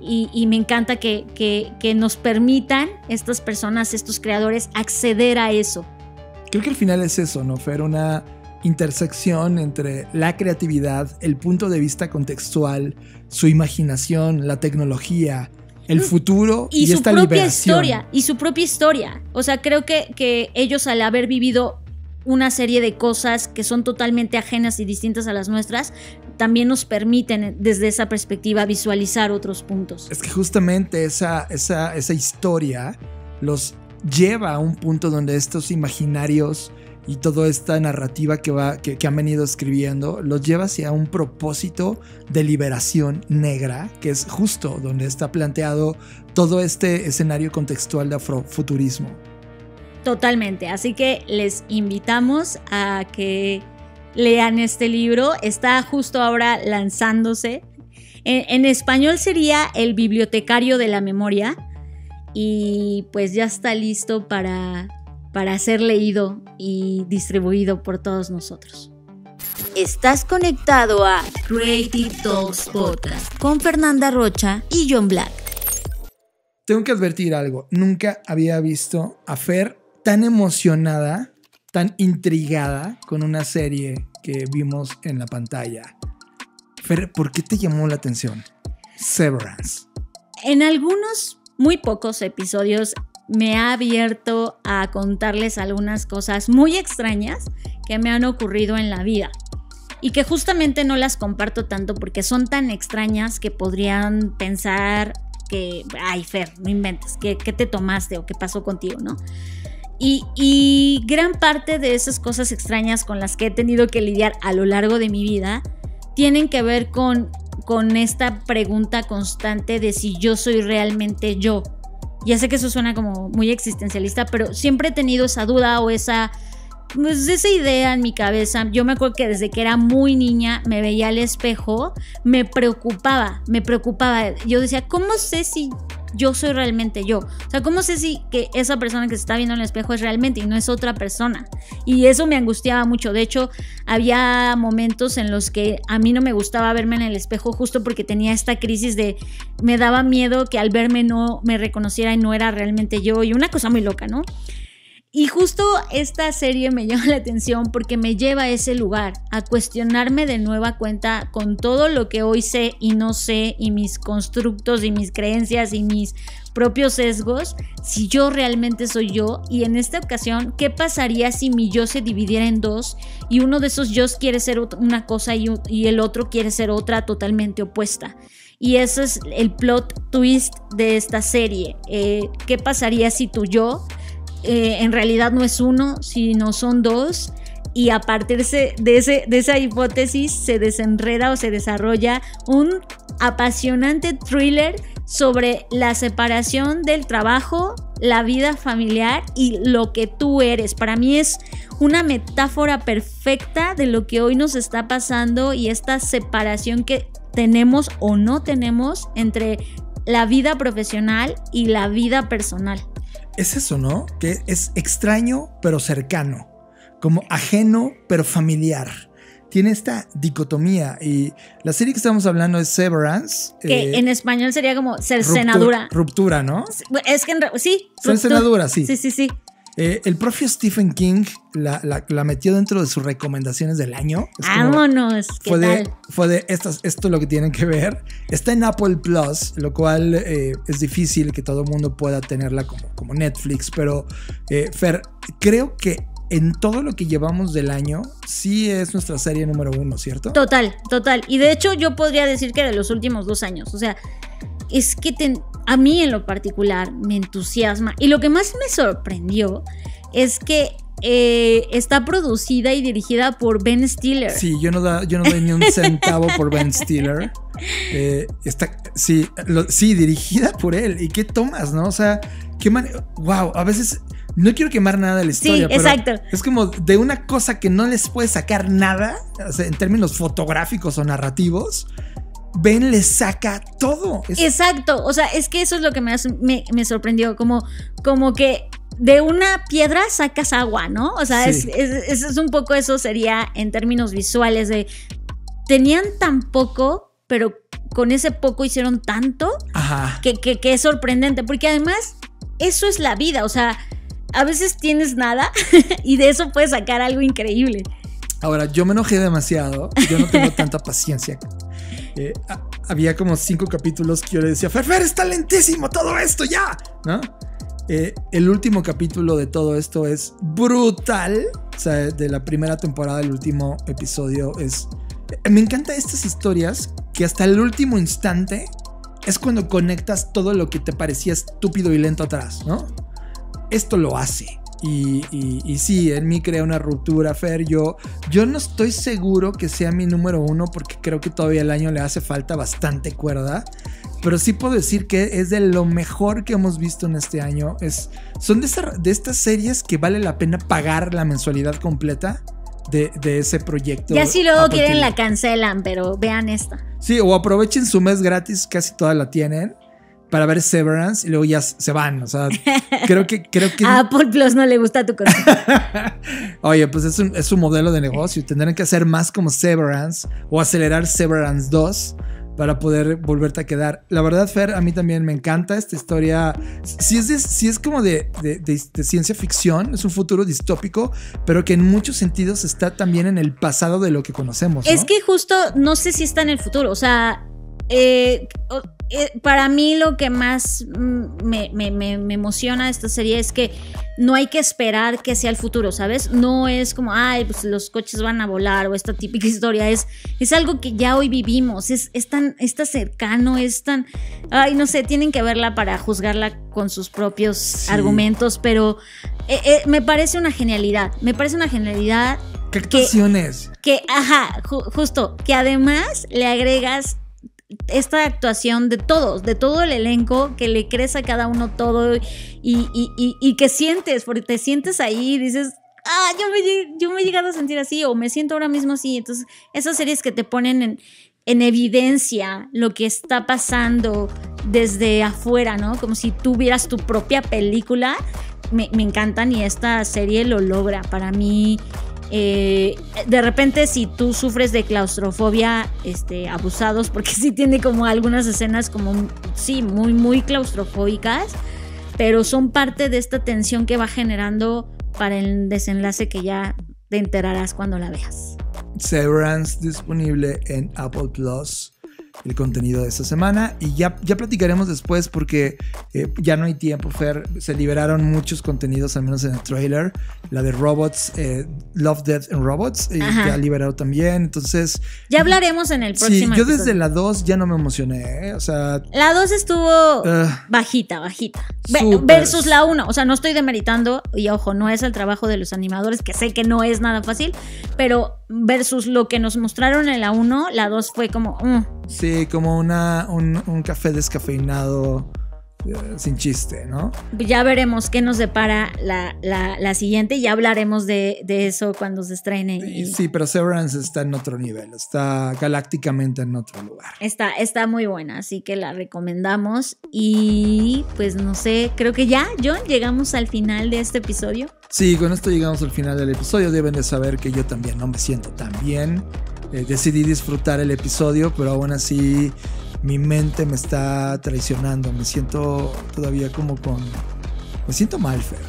Y, y me encanta que, que, que nos permitan estas personas, estos creadores, acceder a eso. Creo que al final es eso, ¿no, Fer? Una intersección entre la creatividad, el punto de vista contextual, su imaginación, la tecnología, el futuro y, y su esta propia historia. Y su propia historia. O sea, creo que, que ellos, al haber vivido una serie de cosas que son totalmente ajenas y distintas a las nuestras, también nos permiten desde esa perspectiva visualizar otros puntos. Es que justamente esa, esa, esa historia los lleva a un punto donde estos imaginarios y toda esta narrativa que, va, que, que han venido escribiendo los lleva hacia un propósito de liberación negra, que es justo donde está planteado todo este escenario contextual de afrofuturismo. Totalmente, así que les invitamos a que lean este libro. Está justo ahora lanzándose. En, en español sería El bibliotecario de la memoria. Y pues ya está listo para, para ser leído y distribuido por todos nosotros. Estás conectado a Creative Talks Podcast con Fernanda Rocha y John Black. Tengo que advertir algo. Nunca había visto a Fer tan emocionada, tan intrigada con una serie que vimos en la pantalla. Fer, ¿por qué te llamó la atención Severance? En algunos, muy pocos episodios me ha abierto a contarles algunas cosas muy extrañas que me han ocurrido en la vida y que justamente no las comparto tanto porque son tan extrañas que podrían pensar que, ay, Fer, no inventes, que, que te tomaste o qué pasó contigo, ¿no? Y, y gran parte de esas cosas extrañas con las que he tenido que lidiar a lo largo de mi vida tienen que ver con, con esta pregunta constante de si yo soy realmente yo. Ya sé que eso suena como muy existencialista, pero siempre he tenido esa duda o esa, pues, esa idea en mi cabeza. Yo me acuerdo que desde que era muy niña me veía al espejo, me preocupaba, me preocupaba. Yo decía, ¿cómo sé si... yo soy realmente yo? O sea, ¿cómo sé si que esa persona que se está viendo en el espejo es realmente y no es otra persona? Y eso me angustiaba mucho. De hecho, había momentos en los que a mí no me gustaba verme en el espejo justo porque tenía esta crisis de... me daba miedo que al verme no me reconociera y no era realmente yo. Y una cosa muy loca, ¿no? Y justo esta serie me llama la atención porque me lleva a ese lugar, a cuestionarme de nueva cuenta con todo lo que hoy sé y no sé, y mis constructos y mis creencias y mis propios sesgos, si yo realmente soy yo. Y en esta ocasión, ¿qué pasaría si mi yo se dividiera en dos y uno de esos yo quiere ser una cosa y, y el otro quiere ser otra totalmente opuesta? Y ese es el plot twist de esta serie. Eh, ¿qué pasaría si tu yo eh, en realidad no es uno, sino son dos? Y a partir de, ese, de esa hipótesis se desenreda o se desarrolla un apasionante thriller sobre la separación del trabajo, la vida familiar y lo que tú eres. Para mí es una metáfora perfecta de lo que hoy nos está pasando y esta separación que tenemos o no tenemos entre la vida profesional y la vida personal. Es eso, ¿no? Que es extraño pero cercano, como ajeno pero familiar. Tiene esta dicotomía. Y la serie que estamos hablando es Severance. Que eh, en español sería como cercenadura. Ruptura, ruptura, ¿no? Es que en, sí. Cercenadura, sí. Sí, sí, sí. Eh, el propio Stephen King la, la, la metió dentro de sus recomendaciones del año. Es ¡vámonos! Como, ¿qué fue, tal? De, fue de estas, esto es lo que tienen que ver. Está en Apple Plus, lo cual eh, es difícil que todo el mundo pueda tenerla como, como Netflix. Pero, eh, Fer, creo que en todo lo que llevamos del año, sí es nuestra serie número uno, ¿cierto? Total, total. Y de hecho yo podría decir que de los últimos dos años. O sea, es que te, a mí en lo particular me entusiasma. Y lo que más me sorprendió es que eh, está producida y dirigida por Ben Stiller. Sí, yo no, da, yo no doy ni un centavo por Ben Stiller. Eh, está, sí, lo, sí, dirigida por él. ¿Y qué tomas, no? O sea, qué man... Wow, a veces... No quiero quemar nada de la historia, sí, exacto. Pero es como de una cosa que no les puede sacar nada, o sea, en términos fotográficos o narrativos, Ben les saca todo. Es... Exacto, o sea, es que eso es lo que me, me, me sorprendió, como, como que de una piedra sacas agua, ¿no? O sea, sí. es, es, es un poco eso sería en términos visuales de... Tenían tan poco, pero con ese poco hicieron tanto, ajá. Que, que, que es sorprendente, porque además eso es la vida, o sea... A veces tienes nada y de eso puedes sacar algo increíble. Ahora, yo me enojé demasiado. Yo no tengo tanta paciencia. Eh, a, había como cinco capítulos que yo le decía, Fer, Fer, está lentísimo todo esto ya, ¿no? Eh, el último capítulo de todo esto es brutal. O sea, de la primera temporada, el último episodio es... Me encantan estas historias que hasta el último instante es cuando conectas todo lo que te parecía estúpido y lento atrás, ¿no? Esto lo hace. Y, y, y sí, en mí crea una ruptura, Fer. Yo, yo no estoy seguro que sea mi número uno porque creo que todavía el año le hace falta bastante cuerda. Pero sí puedo decir que es de lo mejor que hemos visto en este año. Es, son de, esa, de estas series que vale la pena pagar la mensualidad completa de, de ese proyecto. Ya si luego quieren la cancelan, pero vean esta. Sí, o aprovechen su mes gratis, casi toda la tienen, para ver Severance y luego ya se van. O sea, creo que... Creo que... A Apple Plus no le gusta tu concepto. Oye, pues es un, es un modelo de negocio. Tendrán que hacer más como Severance o acelerar Severance dos para poder volverte a quedar. La verdad, Fer, a mí también me encanta esta historia. Sí es, de, sí es como de, de, de, de ciencia ficción, es un futuro distópico, pero que en muchos sentidos está también en el pasado de lo que conocemos, ¿no? Es que justo no sé si está en el futuro. O sea... Eh, eh, para mí lo que más me, me, me, me emociona de esta serie es que no hay que esperar que sea el futuro, ¿sabes? No es como, ay, pues los coches van a volar o esta típica historia. Es, es algo que ya hoy vivimos, es, es, tan, es tan cercano, es tan... Ay, no sé, tienen que verla para juzgarla con sus propios sí. argumentos, pero eh, eh, me parece una genialidad, me parece una genialidad. ¿Qué actuaciones? Que, que ajá, ju justo, que además le agregas esta actuación de todos, de todo el elenco, que le crees a cada uno todo y, y, y, y que sientes, porque te sientes ahí y dices, ah, yo me, yo me he llegado a sentir así o me siento ahora mismo así. Entonces, esas series que te ponen en, en evidencia lo que está pasando desde afuera, ¿no? Como si tú vieras tu propia película, me, me encantan y esta serie lo logra. Para mí... Eh, de repente si tú sufres de claustrofobia, este, abusados, porque sí tiene como algunas escenas como, sí, muy, muy claustrofóbicas, pero son parte de esta tensión que va generando para el desenlace que ya te enterarás cuando la veas. Severance, disponible en Apple Plus, el contenido de esta semana, y ya, ya platicaremos después porque eh, ya no hay tiempo, Fer. Se liberaron muchos contenidos, al menos en el trailer, la de Robots, eh, Love, Death, and Robots, eh, ya ha liberado también, entonces... Ya hablaremos en el próximo. Sí, yo desde la dos ya no me emocioné, ¿eh? O sea... La dos estuvo uh, bajita, bajita, super. Versus la uno, o sea, no estoy demeritando, y ojo, no es el trabajo de los animadores, que sé que no es nada fácil, pero versus lo que nos mostraron en la uno, la dos fue como... Mm. Sí, como una, un, un café descafeinado uh, sin chiste, ¿no? Ya veremos qué nos depara la, la, la siguiente, y ya hablaremos de, de eso cuando se estrene. Y... Sí, pero Severance está en otro nivel, está galácticamente en otro lugar. Está, está muy buena, así que la recomendamos. Y pues no sé, creo que ya, John, llegamos al final de este episodio. Sí, con esto llegamos al final del episodio. Deben de saber que yo también no me siento tan bien. Eh, decidí disfrutar el episodio, pero aún así mi mente me está traicionando. Me siento todavía como con... Me siento mal, Fer.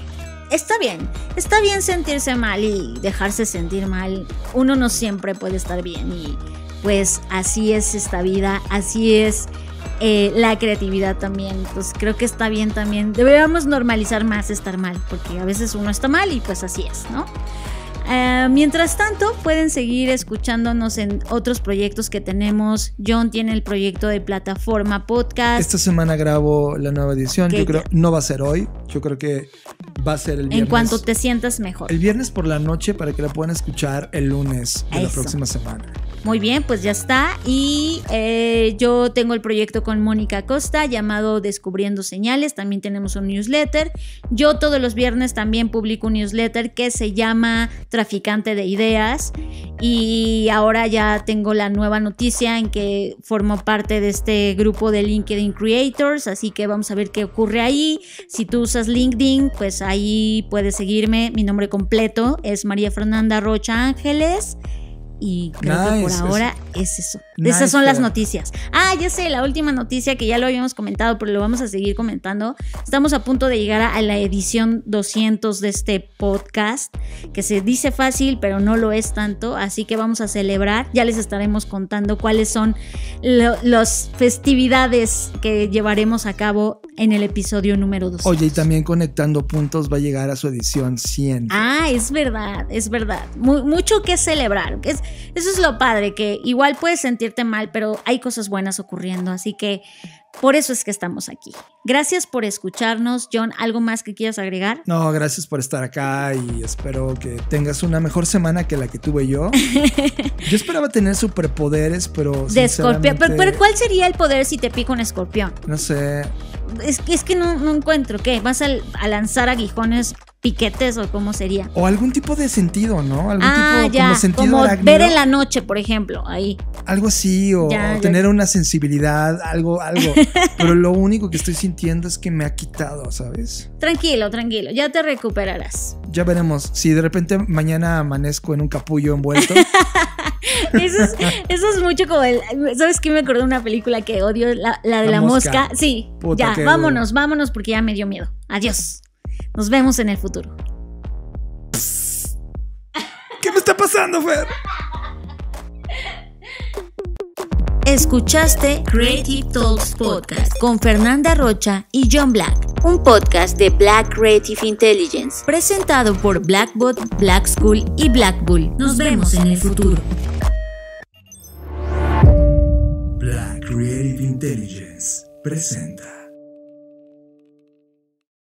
Está bien. Está bien sentirse mal y dejarse sentir mal. Uno no siempre puede estar bien, y pues así es esta vida. Así es eh, la creatividad también. Entonces creo que está bien también. Deberíamos normalizar más estar mal, porque a veces uno está mal y pues así es, ¿no? Uh, mientras tanto, pueden seguir escuchándonos en otros proyectos que tenemos. John tiene el proyecto de Plataforma Podcast. Esta semana grabo la nueva edición. Okay. Yo creo, no va a ser hoy. Yo creo que va a ser el viernes. En cuanto te sientas mejor. El viernes por la noche, para que la puedan escuchar el lunes de Eso. La próxima semana. Muy bien, pues ya está. Y eh, yo tengo el proyecto con Mónica Costa llamado Descubriendo Señales. También tenemos un newsletter. Yo todos los viernes también publico un newsletter que se llama Traficante de Ideas, y ahora ya tengo la nueva noticia en que formo parte de este grupo de LinkedIn Creators, así que vamos a ver qué ocurre ahí. Si tú usas LinkedIn, pues ahí puedes seguirme. Mi nombre completo es María Fernanda Rocha Ángeles, y creo nice, que por ahora es, es eso. Nice, esas son las noticias. Ah, ya sé, la última noticia que ya lo habíamos comentado, pero lo vamos a seguir comentando. Estamos a punto de llegar a, a la edición doscientos de este podcast, que se dice fácil, pero no lo es tanto, así que vamos a celebrar. Ya les estaremos contando cuáles son lo, las festividades que llevaremos a cabo en el episodio número doscientos. Oye, y también Conectando Puntos va a llegar a su edición cien. Ah, es verdad, es verdad. Muy, mucho que celebrar. Es, eso es lo padre, que igual puedes sentirte mal, pero hay cosas buenas ocurriendo, así que por eso es que estamos aquí. Gracias por escucharnos. John, ¿algo más que quieras agregar? No, gracias por estar acá, y espero que tengas una mejor semana que la que tuve yo. Yo esperaba tener superpoderes, pero de escorpión. Pero, pero ¿cuál sería el poder si te pica un escorpión? No sé. Es que, es que no, no encuentro. ¿Qué? ¿Vas a, a lanzar aguijones, piquetes, o cómo sería? O algún tipo de sentido, ¿no? Algún ah, tipo, ya. Como sentido como arácnido. Ver en la noche, por ejemplo, ahí. Algo así, o, ya, o tener una sensibilidad, algo, algo. Pero lo único que estoy sintiendo es que me ha quitado, ¿sabes? Tranquilo, tranquilo, ya te recuperarás. Ya veremos. Si de repente mañana amanezco en un capullo envuelto. Eso es, eso es mucho como el... ¿Sabes qué? Me acordé de una película que odio, la, la de la, la mosca. mosca. Sí, puta, ya, vámonos, duro. vámonos porque ya me dio miedo. Adiós. Nos vemos en el futuro. ¿Qué me está pasando, Fer? Escuchaste Creative Talks Podcast con Fernanda Rocha y John Black, un podcast de Black Creative Intelligence, presentado por BlackBot, Black School y Blackpool. Nos vemos en el futuro. Black Creative Intelligence presenta.